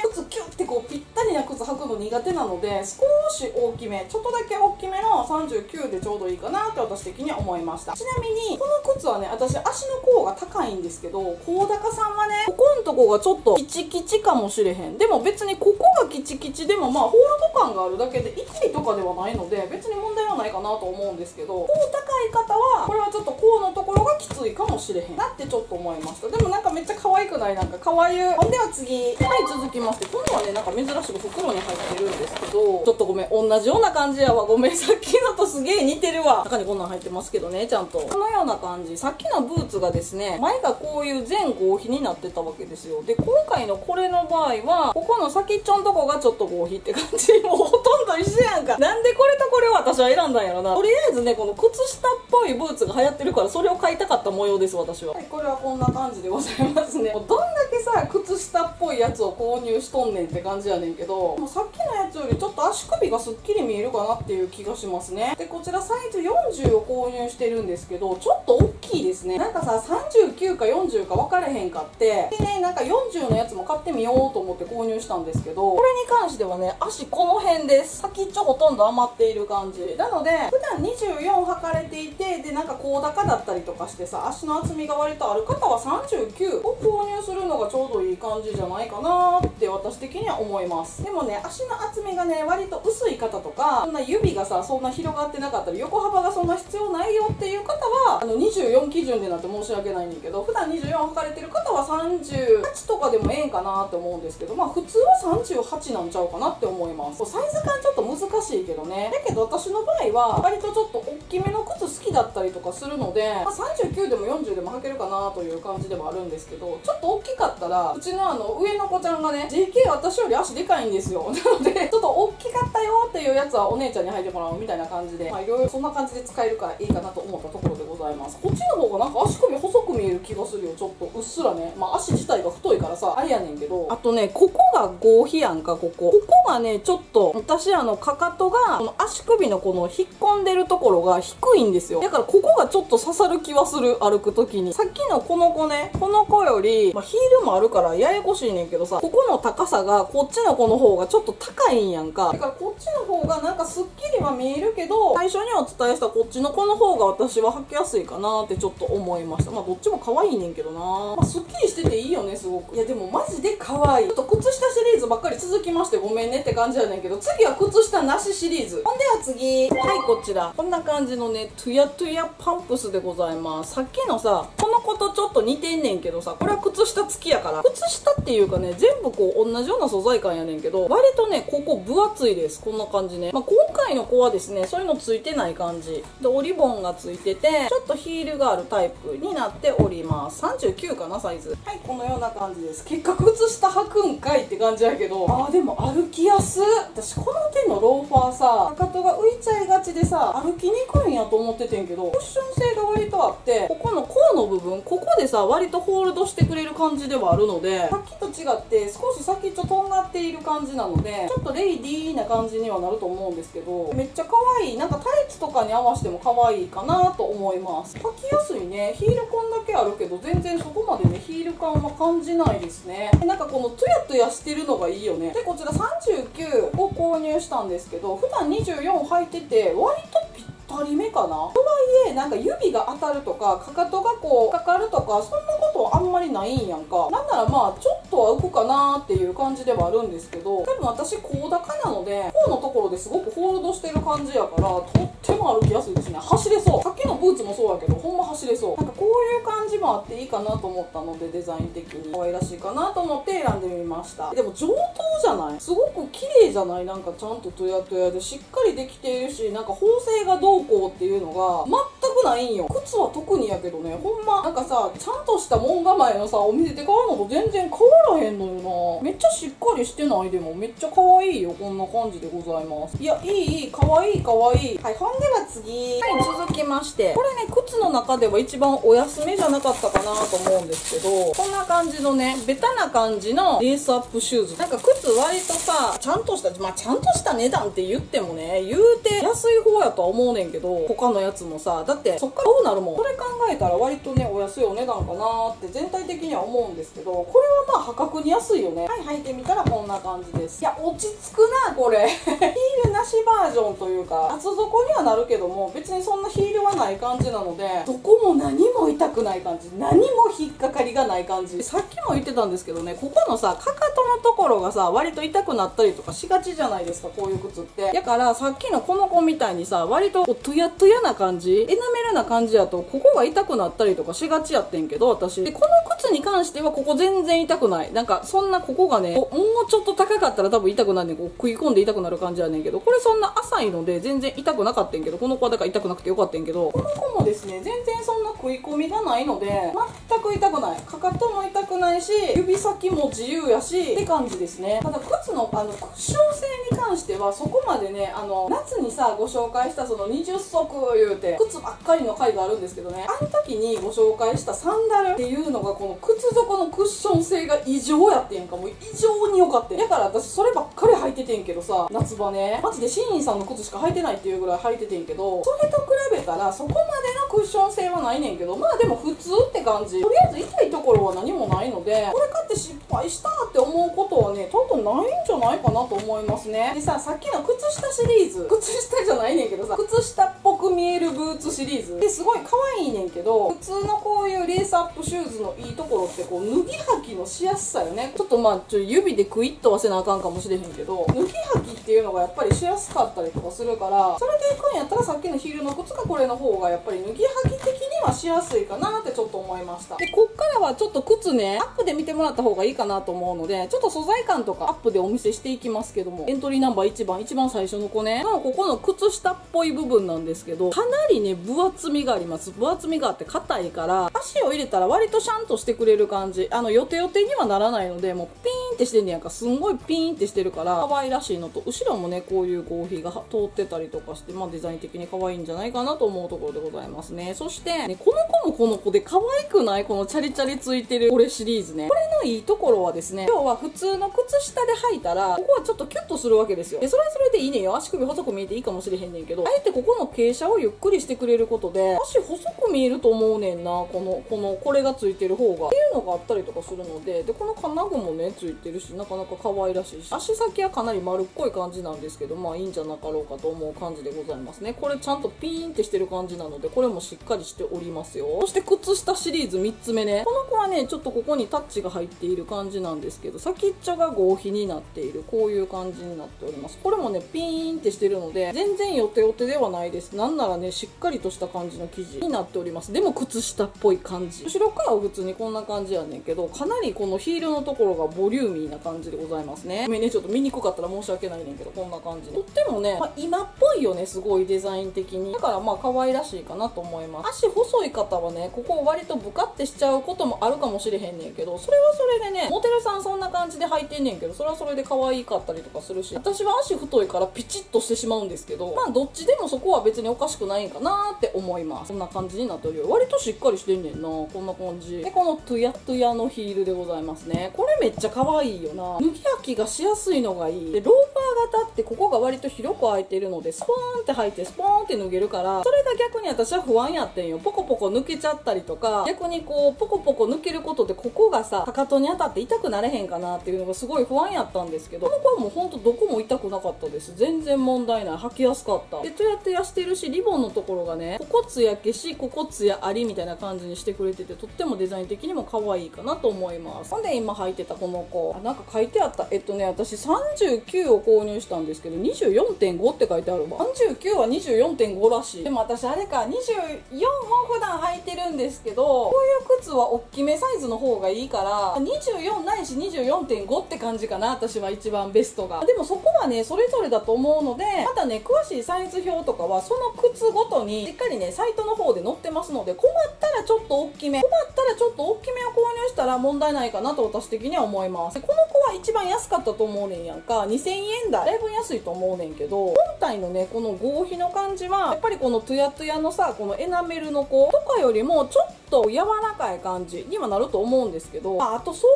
割とね、靴キュッてこうぴったりな靴履くの苦手なので、少し大きめ、ちょっとだけ大きめのさんじゅうきゅうでちょうどいいかなって私的には思いました。ちなみにこの靴はね、私足の甲が高いんですけど、甲高さんはね、ここんとこがちょっとキチキチかもしれへん。でも別にここがキチキチでもまあホールド感があるだけで痛いとかではないので、別に問題はないかなと思うんですけど、甲高い方はこれはちょっと甲のところがきついかもしれへんなってちょっと思いました。でもなんかめっちゃ可愛くない？なんか可愛い。ほんでは次、はい、続きまして、今度はね、なんか珍しく袋に入ってるんですけど、ちょっとごめん、同じような感じやわ。ごめん、さっきのとすげえ似てるわ。中にこんなん入ってますけどね、ちゃんとこのような感じ。さっきのブーツがですね、前がこういう全合皮になってたわけですよ。で今回のこれの場合は、ここの先っちょのとこがちょっと合皮って感じ。もうほとんど一緒やんか。なんでこれとこれを私は選んだんやろな。とりあえずね、この靴下っぽいブーツが流行ってるから、それを買いたかった模様です、私は。はい、これはこんな感じでございますね。もうどんだけさ、靴下っぽいやつを購入しとんねんって感じやねんけど、もうさっきのやつよりちょっと足首がすっきり見えるかなっていう気がしますね。でこちらサイズよんじゅうを購入してるんですけど、ちょっと大きいですね。なんかさ、さんじゅうきゅうかよんじゅうか分かれへんかってでね、なんかよんじゅうのやつも買ってみようと思って購入したんですけど、これに関してはね、足この辺です。先っちょほとんど余っている感じなので、普段にじゅうよん履かれていて、でなんか甲高だったりとかしてさ、足の厚みが割とある方はさんじゅうきゅうを購入するのがちょうどいい感じじゃないかなって私的には思います。でもね、足の厚みがね割と薄い方とか、そんな指がさそんな広がってなかったり、横幅がそんな必要ないよっていう方は、あのにじゅうよん基準でなんて申し訳ないんだけど、普段にじゅうよん履かれてる方はさんじゅうはちとかでもええんかなって思うんですけど、まあ普通はさんじゅうはちなんちゃうかなって思います。サイズ感ちょっと難しいけどね。だけど私の場合は割とちょっと大きめの靴好きだったりとかするので、まあ、さんじゅうきゅうでもよんじゅうでも履けるかなという感じでもあるんですけど、ちょっと大きかったら、うちのあの上の子ちゃんがね、ジェーケー 私より足でかいんですよ。なのでちょっと大きかったよっていうやつはお姉ちゃんに履いてもらうみたいな感じで、まあいろいろそんな感じで使えるからいいかなと思ったところでございます。こっちの方がなんか足首細く見える気がするよ、ちょっとうっすらね。まあ足自体が太いからさあれやねんけど、あとね、ここが合皮やんか。ここここがね、ちょっと私あのかかとがこの足首のこの引っ込んでるところが低いんですよ。だからここがちょっと刺さる気はする、歩く時に。さっきのこの子ね、この子より、まあ、ヒールもあるからややこしいねんけどさ、ここの高さがこっちの子の方がちょっと高いんやんか。だからこっちの方がなんかすっきりは見えるけど、最初にお伝えしたこっちの子の方が私は履きやすいかなってちょっと思いました。まあどっちも可愛いねんけどな、まあ、すっきりしてていいよね、すごく。いやでもマジで可愛い。ちょっと靴下シリーズばっかり続きましてごめんねって感じやねんけど、次は靴下なしシリーズ。ほんでは次、はい、こちらこんな感じのね、トゥヤトゥヤパンプスでございます。さっきのさ、この子とちょっと似てんねんけどさ、これは靴下付きやから、靴下っていうかね、全部こう同じような素材感やねんけど、割とねここ分厚いです。こんな感じね。まあ、今回の子はですね、そういうのついてない感じで、おリボンがついてて、ちょっとヒールがあるタイプになっております。さんじゅうきゅうかな、サイズ。はい、このような感じです。結果靴下履くんかいって感じやけど、あーでも歩きやす。私この手のローファーさ、かかとが浮いちゃいがちでさ、歩きにくいんやと思っててんけど、クッション性が割とあって、ここの甲の部分、ここでさ割とホールドしてくれる感じではあるので、さっきと違って少し先っちょとんがっている感じなので、ちょっとレイディーな感じにはなると思うんですけど、めっちゃ可愛い。なんかタイツとかに合わせても可愛いかなと思います。履きやすいね。ヒールこんだけあるけど、全然そこまでねヒール感は感じないですね。なんかこのトゥヤトゥヤしてるのがいいよね。でこちらさんじゅうきゅうを購入したんですけど、普段にじゅうよん履いてて割とぴったりふたりめかな。とはいえ、なんか指が当たるとか、かかとがこうかかるとか、そんなことはあんまりないんやんか。なんならまあちょっとは浮くかなーっていう感じではあるんですけど、多分私甲高なので、甲のところですごくホールドしてる感じやから、とっても歩きやすいですね。走れそう。さっきのブーツもそうやけど、ほんま走れそう。なんかこういう感じもあっていいかなと思ったので、デザイン的に可愛らしいかなと思って選んでみました。でも上等じゃない？すごく綺麗じゃない？なんかちゃんとトゥヤトゥヤでしっかりできているし、なんか縫製がどうこうっていうのが全くくないんよ。靴は特にやけどね、ほんまなんかさ、ちゃんとした門構えのさお店で買うのと全然変わらへんのよな。めっちゃしっかりしてない？でもめっちゃ可愛いよ。こんな感じでございます。いや、いいいい、可愛い可愛い。はい、ほんでは次、はい、続きまして、これね、靴の中では一番お安めじゃなかったかなと思うんですけど、こんな感じのね、ベタな感じのレースアップシューズ。なんか靴割とさ、ちゃんとした、まあちゃんとした値段って言ってもね、言うて安い方やとは思うねんけど、他のやつもさ、だってそっからどうなるもん。これ考えたら割とね、お安いお値段かなって全体的には思うんですけど、これはまあ破格に安いよね。はい、履いてみたらこんな感じです。いや、落ち着くな、これ。ヒールなしバージョンというか、厚底にはなるけども、別にそんなヒールはない感じなので、どこも何も痛くない感じ。何も引っかかりがない感じ。さっきも言ってたんですけどね、ここのさ、かかとのところがさ、割と痛くなったりとかしがちじゃないですか、こういう靴って。だから、さっきのこの子みたいにさ、割とトゥヤトゥヤな感じ、エナメルな感じやと、ここが痛くなったりとかしがちやってんけど、私。で、この靴に関しては、ここ全然痛くない。なんか、そんなここがね、もうちょっと高かったら多分痛くなんねん。こう食い込んで痛くなる感じやねんけど、これそんな浅いので、全然痛くなかったんけど、この子はだから痛くなくてよかったんけど、この子もですね、全然そんな食い込みがないので、全く痛くない。かかとも痛くないし、指先も自由やし、って感じですね。ただ、靴の、あの、クッション性に関しては、そこまでね、あの、夏にさ、ご紹介したそのにじゅっそく言うて、靴ばっかりの回があるんですけどね、あの時にご紹介したサンダルっていうのが、この靴底のクッション性が異常やってんか、もう異常に良かった。だから私、そればっかり履いててんけどさ、夏場ね、マジでシーインさんの靴しか履いてないっていうぐらい履いててんけど、それと比べたら、そこまでのクッション性はないねんけど、まあでも普通って感じ。とりあえず痛いところは何もないので、これ買って失敗したって思うことはね、多分ないんじゃないかなと思いますね。でさ、さっきの靴下シリーズ、靴下じゃないねんけどさ、靴下っぽく見えるブーツシリーズですごい可愛いねんけど、普通のこういうレースアップシューズのいいところって、こう脱ぎ履きのしやすさよね。ちょっとまあちょ指でクイッと合わせなあかんかもしれへんけど、脱ぎ履きっていうのがやっぱりしやすかったりとかするから、それでいくんやったらさっきのヒールの靴かこれの方がやっぱり脱ぎ履き的にはしやすいかなってちょっと思いました。で、こっからはちょっと靴ね、アップで見てもらった方がいいかなと思うので、ちょっと素材感とかアップでお見せしていきますけども、エントリーナンバーいちばん、一番最初の子ね、ここの靴下っぽい部分なんですけど、かなりね、分厚みがあります。分厚みがあって硬いから、足を入れたら割とシャンとしてくれる感じ。あの、よてよてにはならないので、もうピーンってしてんねやんか。すんごいピーンってしてるから、可愛らしいのと、後ろもね、こういう合皮が通ってたりとかして、まあデザイン的に可愛いんじゃないかなと思うところでございますね。そして、ね、この子もこの子で可愛くない？このチャリチャリついてるこれシリーズね。これのいいところはですね、今日は普通の靴下で履いたら、ここはちょっとキュッとするわけですよ。で、それはそれでいいねんよ。足首細く見えていいかもしれへんねんけど、あえてここの傾斜をゆっくりしてくれることで、足細く見えると思うねんな、この、この、これがついてる方が。っていうのがあったりとかするので、で、この金具もね、ついてるし、なかなか可愛らしいし、足先はかなり丸っこい感じなんですけど、まあいいんじゃなかろうかと思う感じでございますね。これちゃんとピーンってしてる感じなので、これもしっかりしておりますよ。そして靴下シリーズみっつめね。この子はね、ちょっとここにタッチが入っている感じなんですけど、先っちょが合皮になっている、こういう感じになっております。これもね、ピーンってしてるので、全然よてよてではないです。なんならね、しっかりとした感じの生地になっております。でも靴下っぽい感じ。後ろからは普通にこんな感じやねんけど、かなりこのヒールのところがボリューミーな感じでございますね。ごめんね、ちょっと見にくかったら申し訳ないねんけど、こんな感じ。とってもね、まあ、今っぽいよね、すごいデザイン的に。だからまあ可愛らしいかなと思います。足細い方はね、ここ割とブカってしちゃうこともあるかもしれへんねんけど、それはそれでね、モデルさんそんな感じで履いてんねんけど、それはそれで可愛かったりとかするし、私は足太いからピチッとしてしまうんですけど、まあどっちでもそこは別におかしくないんかなーって思います。こんな感じになってるよ。割としっかりしてんねんな。こんな感じ。で、このトゥヤトゥヤのヒールでございますね。これめっちゃ可愛いよな。脱ぎ履きがしやすいのがいい。で、ローファー型ってここが割と広く開いてるので、スポーンって履いてスポーンって脱げるから、それが逆に私は不安やってんよ。ポコポコ抜けちゃったりとか、逆にこう、ポコポコ抜けることで、ここがさ、かかとに当たって痛くなれへんかなっていうのがすごい不安やったんですけど、この子はもうほんとどこも痛くなかったです。全然問題ない。履きやすかった。で、トゥヤトゥヤしてるし、リボンのところがね、ここツヤ消し、ここツヤありみたいな感じにしてくれてて、とってもデザイン的にも可愛いかなと思います。ほんで今履いてたこの子。あ、なんか書いてあった。えっとね、私さんじゅうきゅうを購入したんですけど、にじゅうよんてんご って書いてあるわ。さんじゅうきゅうは にじゅうよんてんご らしい。でもも私あれか、にじゅうよんほん普段履いてるんですけど、こういう靴は大きめサイズの方がいいから、にじゅうよんないし にじゅうよんてんご って感じかな、私は一番ベストが。でもそこはねそれぞれだと思うので、またね詳しいサイズ表とかはその靴ごとにしっかりねサイトの方で載ってますので、困ったらちょっと大きめ困ったらちょっと大きめを購入したら問題ないかなと私的には思います。この子は一番安かったと思うねんやんか。にせんえんだい、だいぶ安いと思うねんけど、本体のねこの合皮の感じはやっぱりこのトゥヤトゥヤのさ、このエナメルの子とかよりもちょっと柔らかい感じにはなると思うんですけど、あとソ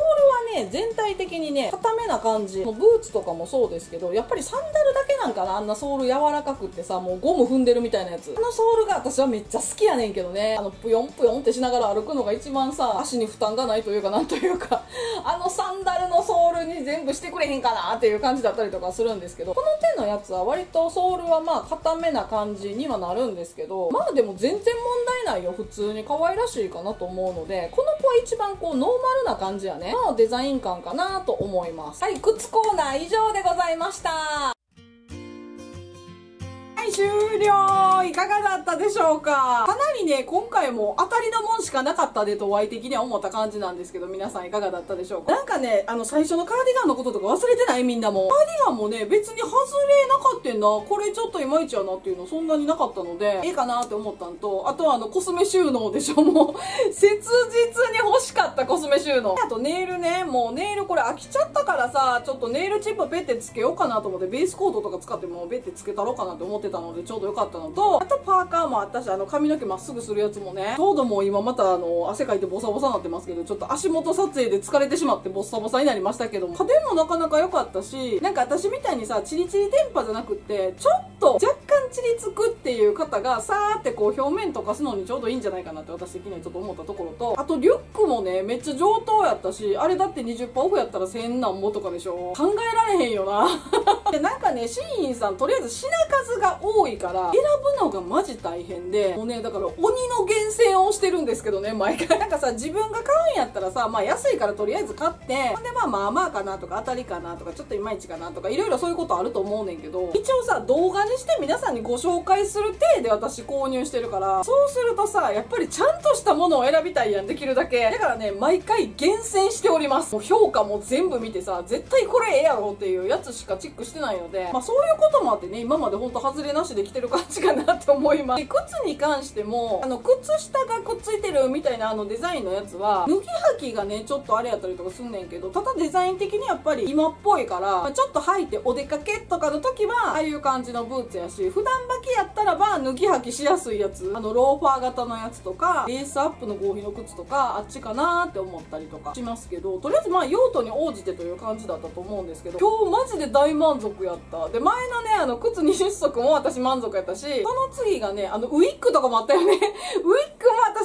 ールはね全体的にね固めな感じ、ブーツとかもそうですけど、やっぱりサンダルだけなんかな、あんなソール柔らかくってさ、もうゴム踏んでるみたいなやつ。あのソールが私はめっちゃ好きやねんけどね、あのぷよんぷよんってしながら歩くのが一番さ、足に負担がないというかなんというかあのサンダルのソールに全部してくれへんかなっていう感じだったりとかするんですけど、この手のやつは割とソールはまあ固めな感じにはなるんですけど、まあでも全然問題ないよ、普通に可愛らしいかなと思うので、この子は一番こうノーマルな感じやねのデザイン感かなと思います。はい、靴コーナー以上でございました。終了。いかがだったでしょうか。かなりね今回も当たりのもんしかなかったでとY的には思った感じなんですけど、皆さんいかがだったでしょうか。なんかねあの最初のカーディガンのこととか忘れてない、みんなもカーディガンもね別に外れなかったんな、これちょっといまいちやなっていうのそんなになかったのでいいかなって思ったのと、あとはあのコスメ収納でしょ、もう切実に欲しかったコスメ収納。あとネイルね、もうネイルこれ飽きちゃったからさ、ちょっとネイルチップペッてつけようかなと思って、ベースコートとか使ってもペッてつけたろうかなって思ってたのでちょうど良かったのと、あとパーカーもあったし、あの髪の毛まっすぐするやつもね、ちょうどもう今またあの汗かいてボサボサになってますけど、ちょっと足元撮影で疲れてしまってボサボサになりましたけども、家電もなかなか良かったし、なんか私みたいにさチリチリ電波じゃなくってちょっと若干チリつくっていう方がさーってこう表面溶かすのにちょうどいいんじゃないかなって私的にはちょっと思ったところと、あとリュックもねめっちゃ上等やったし、あれだって にじゅっパーセント オフやったらせんなんぼとかでしょ、考えられへんよなでなんかねシーインさんとりあえず品数が多いから選ぶのがマジ大変で、もうねだから鬼の厳選をしてるんですけどね毎回なんかさ自分が買うんやったらさ、まあ安いからとりあえず買って、でまあまあまあかなとか当たりかなとかちょっといまいちかなとかいろいろそういうことあると思うねんけど、一応さ動画にして皆さんにご紹介する体で私購入してるから、そうするとさやっぱりちゃんとしたものを選びたいやん、できるだけ。だからね毎回厳選しております。もう評価も全部見てさ絶対これええやろっていうやつしかチェックしてないので、まあそういうこともあってね今までほんと外れなしできてる感じかなって思います。で靴に関してもあの靴下がくっついてるみたいなあのデザインのやつは脱ぎ履きがねちょっとあれやったりとかすんねんけど、ただデザイン的にやっぱり今っぽいから、まあ、ちょっと履いてお出かけとかの時はああいう感じのブーツやし、普段履きやったらば脱ぎ履きしやすいやつ、あのローファー型のやつとかベースアップの合皮の靴とかあっちかなーって思ったりとかしますけど、とりあえずまあ用途に応じてという感じだったと思うんですけど、今日マジで大満足やった。で前のねあの靴にじゅっそくも私満足やったし、その次がねあのウィッグとかもあったよねウィッグも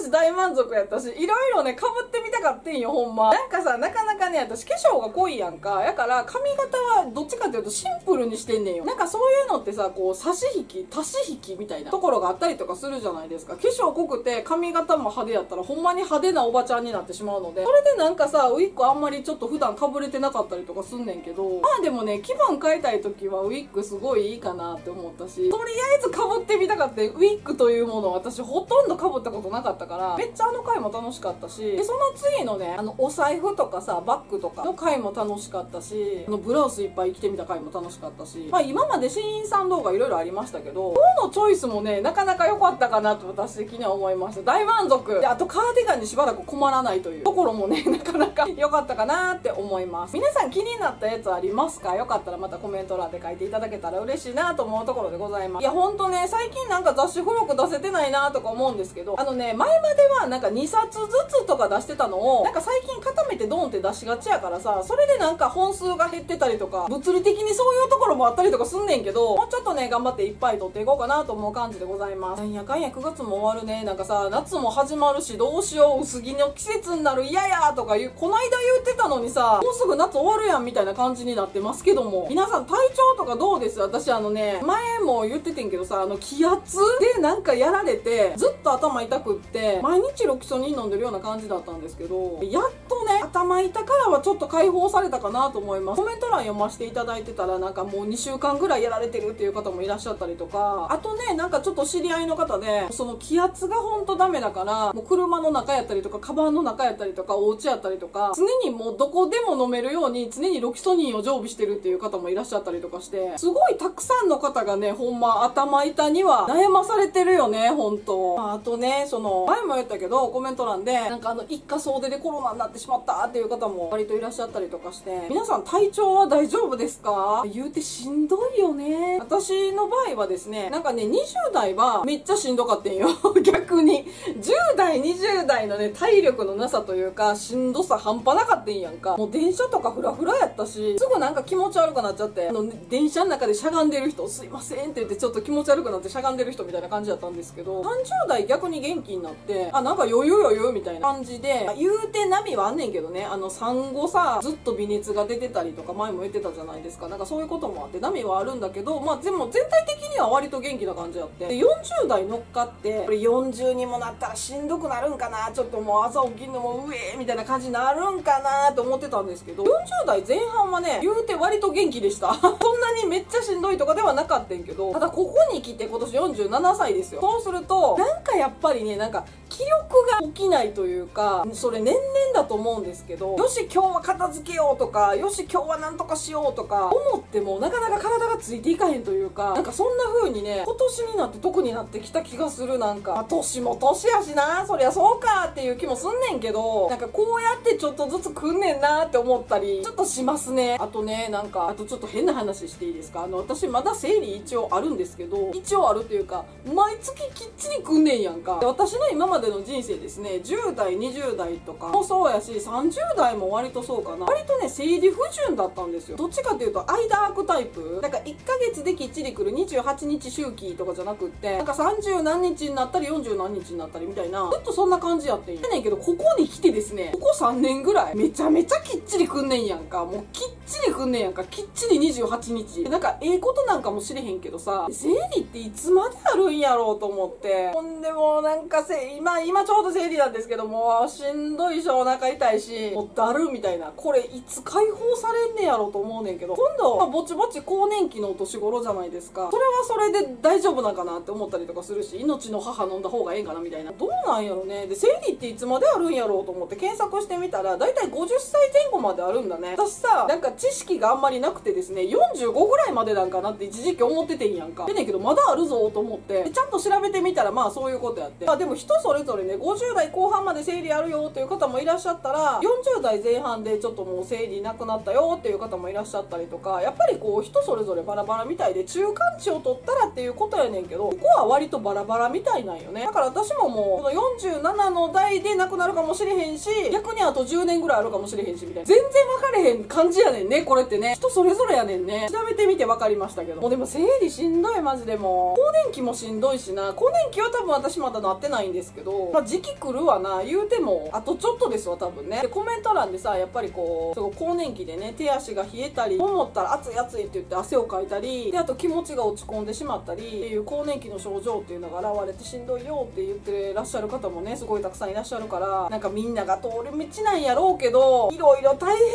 私大満足やったし、いろいろねかぶってみたかってんよほんま。なんかさなかなかね私化粧が濃いやんか、やから髪型はどっちかっていうとシンプルにしてんねんよ。なんかそういうのってさこう差し引き足し引きみたいなところがあったりとかするじゃないですか。化粧濃くて髪型も派手やったらほんまに派手なおばちゃんになってしまうので、それでなんかさウィッグあんまりちょっと普段かぶれてなかったりとかすんねんけど、まあでもね気分変えたい時はウィッグすごいいいかなって思ったし、とりあえずかぶってみたかった。ウィッグというものを私ほとんどかぶったことなかったからめっちゃあの回も楽しかったし、でその次のねあのお財布とかさバッグとかの回も楽しかったし、あのブラウスいっぱい着てみた回も楽しかったし、まあ今までシーインさん動画いろいろありましたけど、今日のチョイスもねなかなか良かったかなと私的には思いました。大満足で、あとカーディガンにしばらく困らないというところもねなかなか良かったかなって思います。皆さん気になったやつありますか？よかったらまたコメント欄で書いていただけたら嬉しいなと思うところでございます。いやほんとね最近なんか雑誌付録出せてないなとか思うんですけど、あのね前まではなんかにさつずつとか出してたのをなんか最近固めてドンって出しがちやからさ、それでなんか本数が減ってたりとか物理的にそういうところもあったりとかすんねんけど、もうちょっとね頑張っていっぱい撮っていこうかなと思う感じでございます。なんやかんやくがつも終わるね、なんかさ夏も始まるしどうしよう、薄着の季節になる嫌やとかいうこないだ言ってたのにさ、もうすぐ夏終わるやんみたいな感じになってますけども、皆さん体調とかどうです？私あのね前も言っててんけどさ、あの気圧でなんかやられてずっと頭痛くって毎日ロキソニン飲んでるような感じだったんですけど、やっとね、頭痛からはちょっと解放されたかなと思います。コメント欄読ませていただいてたら、なんかもうにしゅうかんぐらいやられてるっていう方もいらっしゃったりとか、あとね、なんかちょっと知り合いの方で、その気圧がほんとダメだから、もう車の中やったりとか、カバンの中やったりとか、お家やったりとか、常にもうどこでも飲めるように、常にロキソニンを常備してるっていう方もいらっしゃったりとかして、すごいたくさんの方がね、ほんま頭痛には悩まされてるよね、ほんと。あとね、その、前も言ったけど、コメント欄で、なんかあの、一家総出でコロナになってしまったっていう方も割といらっしゃったりとかして、皆さん体調は大丈夫ですか？言うてしんどいよね。私の場合はですね、なんかね、にじゅうだいはめっちゃしんどかったんよ。逆に。じゅうだい、にじゅうだいのね、体力のなさというか、しんどさ半端なかったんやんか。もう電車とかフラフラやったし、すぐなんか気持ち悪くなっちゃって、あの、ね、電車の中でしゃがんでる人、すいませんって言ってちょっと気持ち悪くなってしゃがんでる人みたいな感じだったんですけど、さんじゅうだい逆に元気になって、あ、なんか余裕余裕みたいな感じで、言うて波はあんねんけどね、あの、産後さ、ずっと微熱が出てたりとか、前も言ってたじゃないですか。なんかそういうこともあって、波はあるんだけど、まあでも全体的には割と元気な感じだって。で、よんじゅうだい乗っかって、これよんじゅうにもなったらしんどくなるんかな、ちょっともう朝起きるのもうえみたいな感じになるんかなと思ってたんですけど、よんじゅうだいぜん半はね、言うて割と元気でした。そんなにめっちゃしんどいとかではなかったんけど、ただここに来て今年よんじゅうななさいですよ。そうすると、なんかやっぱりね、なんか気力が起きないというか、それ年々だと思うんですけど、よし今日は片付けようとか、よし今日はなんとかしようとか、思ってもなかなか体がついていかへんというか、なんかそんな風にね、今年になって特になってきた気がする。なんか、年も年やしな、そりゃそうかっていう気もすんねんけど、なんかこうやってちょっとずつ来んねんなーって思ったり、ちょっとしますね。あとね、なんか、あとちょっと変な話していいですか？あの、私まだ生理一応あるんですけど、一応あるっていうか、毎月きっちり来んねんやんか。で、私の今までの人生ですね、じゅうだい、にじゅうだいとかもそうやし、さんじゅうだいも割とそうかな。割とね、生理不順だったんですよ。どっちかっていうと、間空くタイプ。なんかいっかげつできっちり来るにじゅうはちにち周期とかじゃなくって、なんかさんじゅうなんにちになったりよんじゅうなんにちになったりみたいな、ずっとそんな感じやってんやねんけど、ここに来てですね、ここさんねんぐらい、めちゃめちゃきっちり来んねんやんか。もうきっちり来んねんやんか。きっちりにじゅうはちにち。なんか、ええことなんかもしれへんけどさ、生理っていつまであるんやろうと思って。ほんでもうなんかせ、今、今ちょうど生理なんですけども、しんどいし、お腹痛いし、もうだるみたいな。これ、いつ解放されんねんやろうと思うねんけど、今度、まあ、ぼちぼち更年期のお年頃じゃないですか。それはそれで大丈夫なんかなって思ったりとかするし、命の母飲んだ方がええんかなみたいな。どうなんやろね。で、生理っていつまであるんやろうと思って検索してみたら、だいたいごじゅっさいぜん後まであるんだね。私さ、なんか知識があんまりなくてですね、よんじゅうごぐらいまでなんかなって一時期思っててんやんか。でねんけど、まだあるぞと思って、でちゃんと調べてみたら、まあそういうことやって。まあでも人それぞれね、ごじゅうだいこう半まで生理あるよという方もいらっしゃったら、よんじゅうだいぜん半でちょっともう生理なくなったよっていう方もいらっしゃったりとか、やっぱりこう人それぞれバラバラみたいで、中間値を取ったらっていうことやねんけど、ここは割とバラバラみたいなんよね。だから私ももう、このよんじゅうななの代でなくなるかもしれへんし、逆にあとじゅうねんぐらいあるかもしれへんし、みたいな。全然分かれへん感じやねんね、これってね。人それぞれやねんね。調べてみて分かりましたけど。もうでも生理しんどい、マジでもう。更年期もしんどいしな。更年期は多分私まだなってないんですけど、まあ時期来るわな。言うても、あとちょっとですわ、多分ね。で、コメント欄でさ、やっぱりこう、その更年期でね、手足が冷えたり、思ったら暑い暑いって言って汗をかいたり、で、あと気持ちが落ち込んでしまったり、っていう更年期の症状っていうのが現れてしんどいよって言ってらっしゃる方もね、すごいたくさんいらっしゃるから、なんかみんなが通る道なんやろうけど、いろいろ大変よ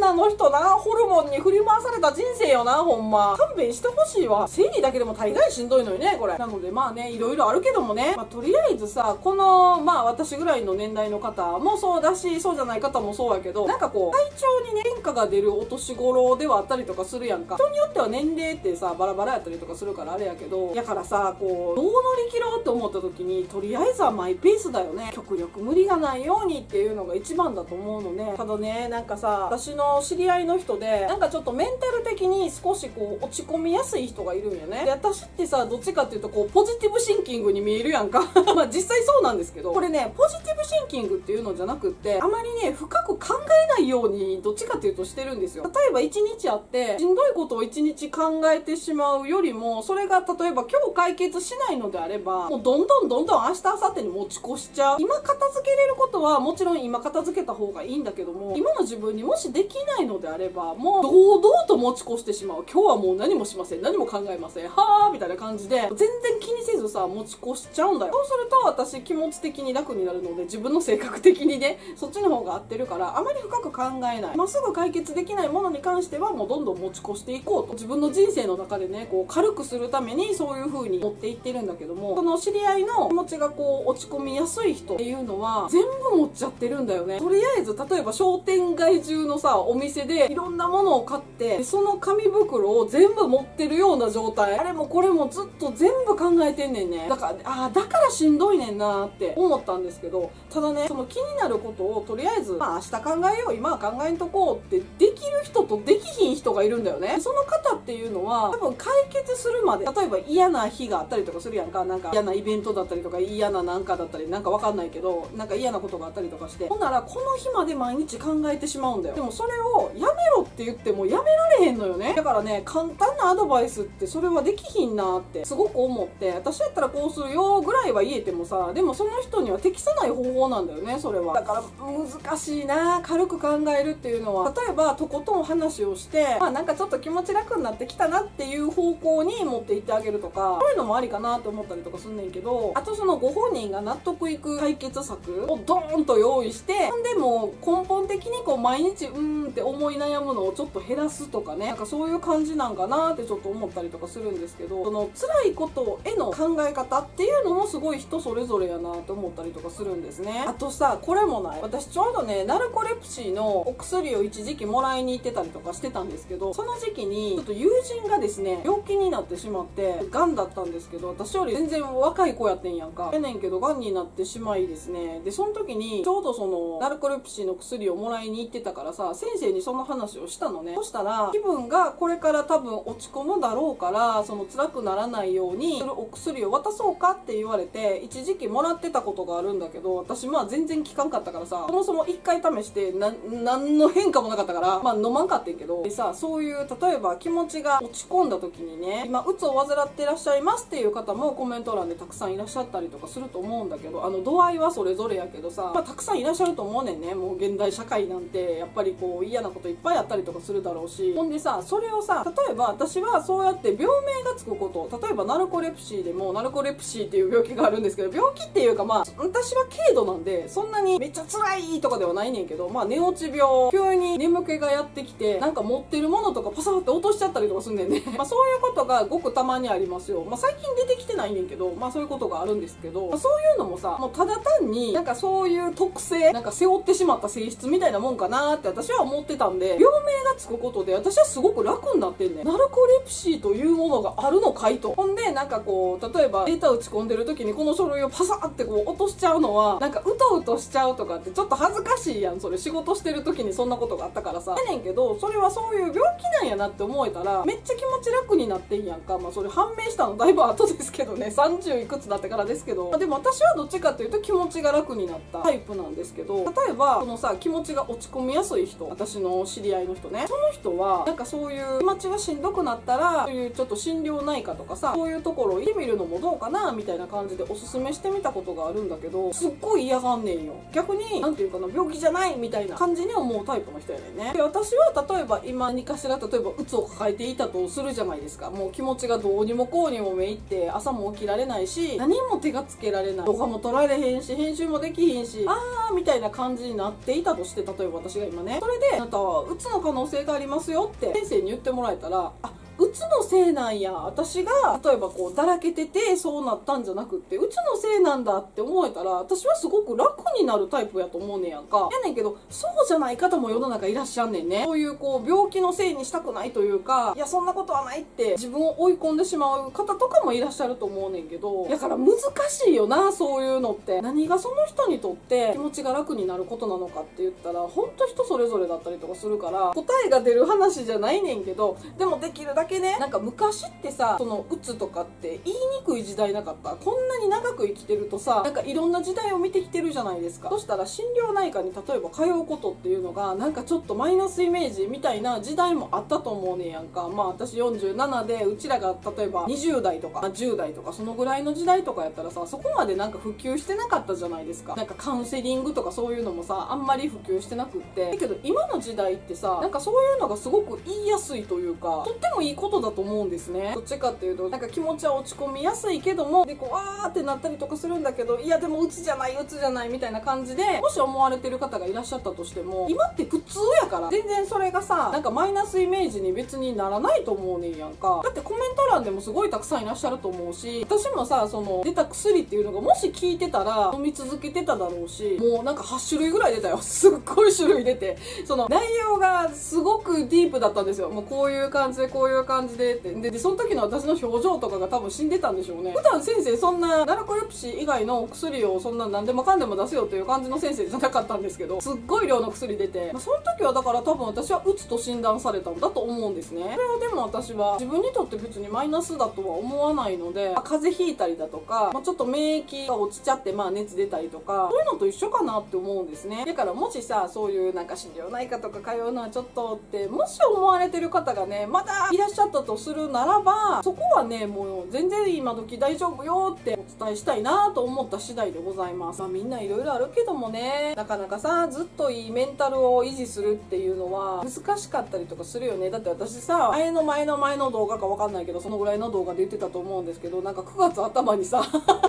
な、女の人な。ホルモンに振り回された人生よな、ほんま。勘弁してほしいわ。生理だけでも大概しんどいのよね、これ。なのでまあね、いろいろあるけどもね、まあとりあえずさ、この、まあ私ぐらいの年代の方もそうだし、そうじゃない方もそうやけど、なんかこう、体調にね、変化が出るお年頃ではあったりとかするやんか。人によっては年齢ってさ、バラバラやったりとかするからあれやけど、だからさ、こう、どう乗り切ろうって思った時に、とりあえずはマイペースだよね。極力無理がないようにっていうのが一番だと思うので、ただね、なんかさ、私の知り合いの人で、なんかちょっとメンタル的に少しこう、落ち込みやすい人がいるんよね。で、私ってさ、どっちかっていうとこう、ポジティブシンキングに見えるやんか。まあ実際そうなんですけど、これね、ポジティブシンキングっていうのじゃなくって、あまりね、深く考えないように、どっちかっていうとしてるんですよ。例えば一日あって、しんどいことを一日考えてしまうよりも、それが例えば今日解決しないのであれば、もうどんどんどんどん明日、明後日に持ち越しちゃう。今片付けれることは、もちろん今片付けた方がいいんだけども、今の自分にもしできないのであれば、もう堂々と持ち越してしまう。今日はもう何もしません。何も考えません。はぁーみたいな感じで、全然気にせずずさ持ち越しちゃうんだよ。そうすると私気持ち的に楽になるので、自分の性格的にねそっちの方が合ってるから、あまり深く考えない、まっすぐ解決できないものに関してはもうどんどん持ち越していこうと、自分の人生の中でねこう軽くするためにそういう風に持っていってるんだけども、この知り合いの気持ちがこう落ち込みやすい人っていうのは全部持っちゃってるんだよね。とりあえず例えば商店街中のさお店でいろんなものを買って、その紙袋を全部持ってるような状態、あれもこれもずっと全部考えてんねんね。だからあーだからしんどいねんなーって思ったんですけど、ただねその気になることをとりあえず、まあ、明日考えよう今は考えんとこうってできる人とできひん人がいるんだよね。その方っていうのは多分解決するまで、例えば嫌な日があったりとかするやんか、なんか嫌なイベントだったりとか嫌ななんかだったりなんかわかんないけど、なんか嫌なことがあったりとかして、ほんならこの日まで毎日考えてしまうんだよ。でもそれをやめろって言ってもやめられへんのよね。だからね簡単なアドバイスってそれはできひんなってすごく思って、私やったらこうするよぐらいは言えてもさ、でもその人には適さない方法なんだよねそれは。だから難しいな、軽く考えるっていうのは。例えばとことん話をして、まあなんかちょっと気持ち楽になってきたなっていう方向に持っていってあげるとか、そういうのもありかなと思ったりとかすんねんけど、あとそのご本人が納得いく解決策をドーンと用意して、ほんでもう根本的にこう毎日うーんって思い悩むのをちょっと減らすとかね、なんかそういう感じなんかなってちょっと思ったりとかするんですけど、その辛いことへの考え方っていうのもすごい人それぞれやなと思ったりとかするんですね。あとさこれもない、私ちょうどねナルコレプシーのお薬を一時期もらいに行ってたりとかしてたんですけど、その時期にちょっと友人がですね病気になってしまって、がんだったんですけど、私より全然若い子やってんやんか、えねんけどがんになってしまいですね。でその時にちょうどそのナルコレプシーの薬をもらいに行ってたからさ、先生にその話をしたのね。そしたら気分がこれから多分落ち込むだろうから、その辛くならないようにするお薬を渡そうかって言われて、一時期もらってたことがあるんだけど、私まあ全然効かんかったからさ、そもそもいっかい試してな何の変化もなかったからまあ飲まんかってんけど、でさそういう例えば気持ちが落ち込んだ時にね、今うつを患ってらっしゃいますっていう方もコメント欄でたくさんいらっしゃったりとかすると思うんだけど、あの度合いはそれぞれやけどさ、まあ、たくさんいらっしゃると思うねんね。もう現代社会なんてやっぱりこう嫌なこといっぱいあったりとかするだろうし、ほんでさそれをさ例えば私はそうやって病名がつくこと、例えばナルコレプシーでもナルコレプシーっていう病気があるんですけど、病気っていうかまあ私は軽度なんでそんなにめっちゃ辛いとかではないねんけど、まあ寝落ち病、急に眠気がやってきてなんか持ってるものとかパサッて落としちゃったりとかすんねんねまあそういうことがごくたまにありますよ。まあ最近出てきてないねんけど、まあそういうことがあるんですけど、まあ、そういうのもさもうただ単になんかそういう特性なんか背負ってしまった性質みたいなもんかなって私は思ってたんで、病名がつくことで私はすごく楽になってんね。ナルコレプシーというものがあるのかいと。ほんでなんかこう例えばデータ打ち込んでる時にこの書類をパサーってこう落としちゃうのはなんかうとうとしちゃうとかってちょっと恥ずかしいやん。それ仕事してる時にそんなことがあったからさ、えねんけどそれはそういう病気なんやなって思えたらめっちゃ気持ち楽になってんやんか。まあそれ判明したのだいぶ後ですけどね、さんじゅういくつだってからですけど、まあ、でも私はどっちかというと気持ちが楽になったタイプなんですけど、例えばこのさ気持ちが落ち込みやすい人、私の知り合いの人ね、その人はなんかそういう気持ちがしんどくなったらそういうちょっと心療内科とかさそういうところ行ってみるのもどうかなみたいな感じでおすすめしてみたことがあるんだけど、すっごい嫌がんねんよ。逆になんていうかな、病気じゃないみたいな感じに思うタイプの人やねんね。で私は例えば今何かしら例えばうつを抱えていたとするじゃないですか。もう気持ちがどうにもこうにもめいって朝も起きられないし何も手がつけられない、動画も撮られへんし編集もできへんしあーみたいな感じになっていたとして、例えば私が今ねそれであなたはうつの可能性がありますよって先生に言ってもらえたら、あうつのせいなんや、私が例えばこうだらけててそうなったんじゃなくってうつのせいなんだって思えたら私はすごく楽になるタイプやと思うねんやんか。やねんけどそうじゃない方も世の中いらっしゃんねんね。そういうこう病気のせいにしたくないというか、いやそんなことはないって自分を追い込んでしまう方とかもいらっしゃると思うねんけど、だから難しいよなそういうのって。何がその人にとって気持ちが楽になることなのかって言ったらほんと人それぞれだったりとかするから答えが出る話じゃないねんけど、でもできるだけなんか昔ってさそのうつとかって言いにくい時代なかった？こんなに長く生きてるとさなんかいろんな時代を見てきてるじゃないですか。そしたら心療内科に例えば通うことっていうのがなんかちょっとマイナスイメージみたいな時代もあったと思うねんやんか。まあ私よんじゅうななでうちらが例えばにじゅうだいとかじゅうだいとかそのぐらいの時代とかやったらさそこまでなんか普及してなかったじゃないですか。なんかカウンセリングとかそういうのもさあんまり普及してなくって、だけど今の時代ってさなんかそういうのがすごく言いやすいというかとってもいいいことだと思うんですね。どっちかっていうとなんか気持ちは落ち込みやすいけども、でこうわーってなったりとかするんだけど、いやでもうつじゃない、うつじゃないみたいな感じでもし思われてる方がいらっしゃったとしても、今って普通やから全然それがさ、なんかマイナスイメージに別にならないと思うねんやんか。だってコメント欄でもすごいたくさんいらっしゃると思うし、私もさその出た薬っていうのがもし効いてたら飲み続けてただろうし、もうなんかはちしゅるいぐらい出たよ。すっごい種類出て、その内容がすごくディープだったんですよ。もうこういう感じでこういう感じでってで, でその時の私の表情とかが多分死んでたんでしょうね。普段先生そんなナルコレプシー以外のお薬をそんな何でもかんでも出せよという感じの先生じゃなかったんですけど、すっごい量の薬出て、まあ、その時はだから多分私はうつと診断されたんだと思うんですね。それはでも私は自分にとって別にマイナスだとは思わないので、風邪ひいたりだとか、まあ、ちょっと免疫が落ちちゃってまあ熱出たりとか、そういうのと一緒かなって思うんですね。だからもしさそういうなんか心療内科とか通うのはちょっとってもし思われてる方がねまだいらっしゃったとするならば、そこはねもう全然今時大丈夫よってお伝えしたいなと思った次第でございます。まあみんないろいろあるけどもね、なかなかさずっといいメンタルを維持するっていうのは難しかったりとかするよね。だって私さ前の前の前の動画かわかんないけどそのぐらいの動画で言ってたと思うんですけど、なんかくがつあたまにさ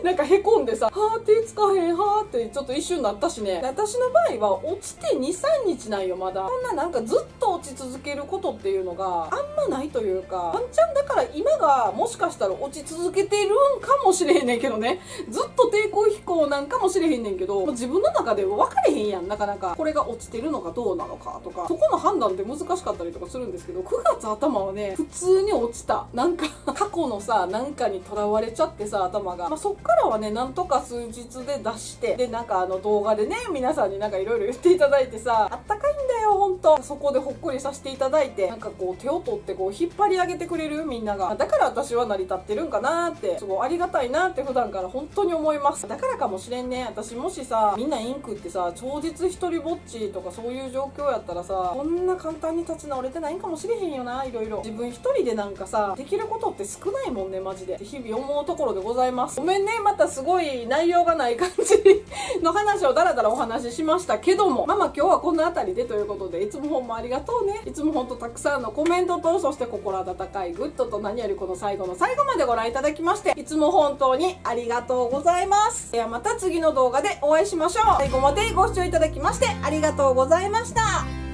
なんかへこんでさはー手つかへんはーってちょっと一瞬なったしね。私の場合は落ちてにさんにちなんよ。まだそんななんかずっと落ち続けることっていうのがあんまないというか、ワンチャンだから今がもしかしたら落ち続けてるんかもしれへんねんけどね、ずっと抵抗飛行なんかもしれへんねんけど、自分の中で分かれへんやん。なかなかこれが落ちてるのかどうなのかとかそこの判断って難しかったりとかするんですけど、くがつあたまはね普通に落ちた、なんか過去のさなんかにとらわれちゃってさ頭が、まあ、そっからはねなんとか数日で出して、でなんかあの動画でね皆さんになんかいろいろ言っていただいてさ、あったかいんだよほんと。そこでほっこりさせていただいて、なんかこう手を取ってこう引っ張り上げてくれるみんなが、だから私は成り立ってるんかなーってすごいありがたいなって普段から本当に思います。だからかもしれんね、私もしさみんなインクってさ超絶一人ぼっちとかそういう状況やったらさこんな簡単に立ち直れてないんかもしれへんよな。いろいろ自分一人でなんかさできることって少ないもんねマジで日々思うところでございます。ごめんねまたすごい内容がない感じの話をだらだらお話ししましたけども、ママ今日はこの辺りでということで、いつもほんまありがとうね。いつもほんとたくさんのコメントとそして心温かいグッドと何よりこの最後の最後までご覧いただきましていつも本当にありがとうございます。ではまた次の動画でお会いしましょう。最後までご視聴いただきましてありがとうございました。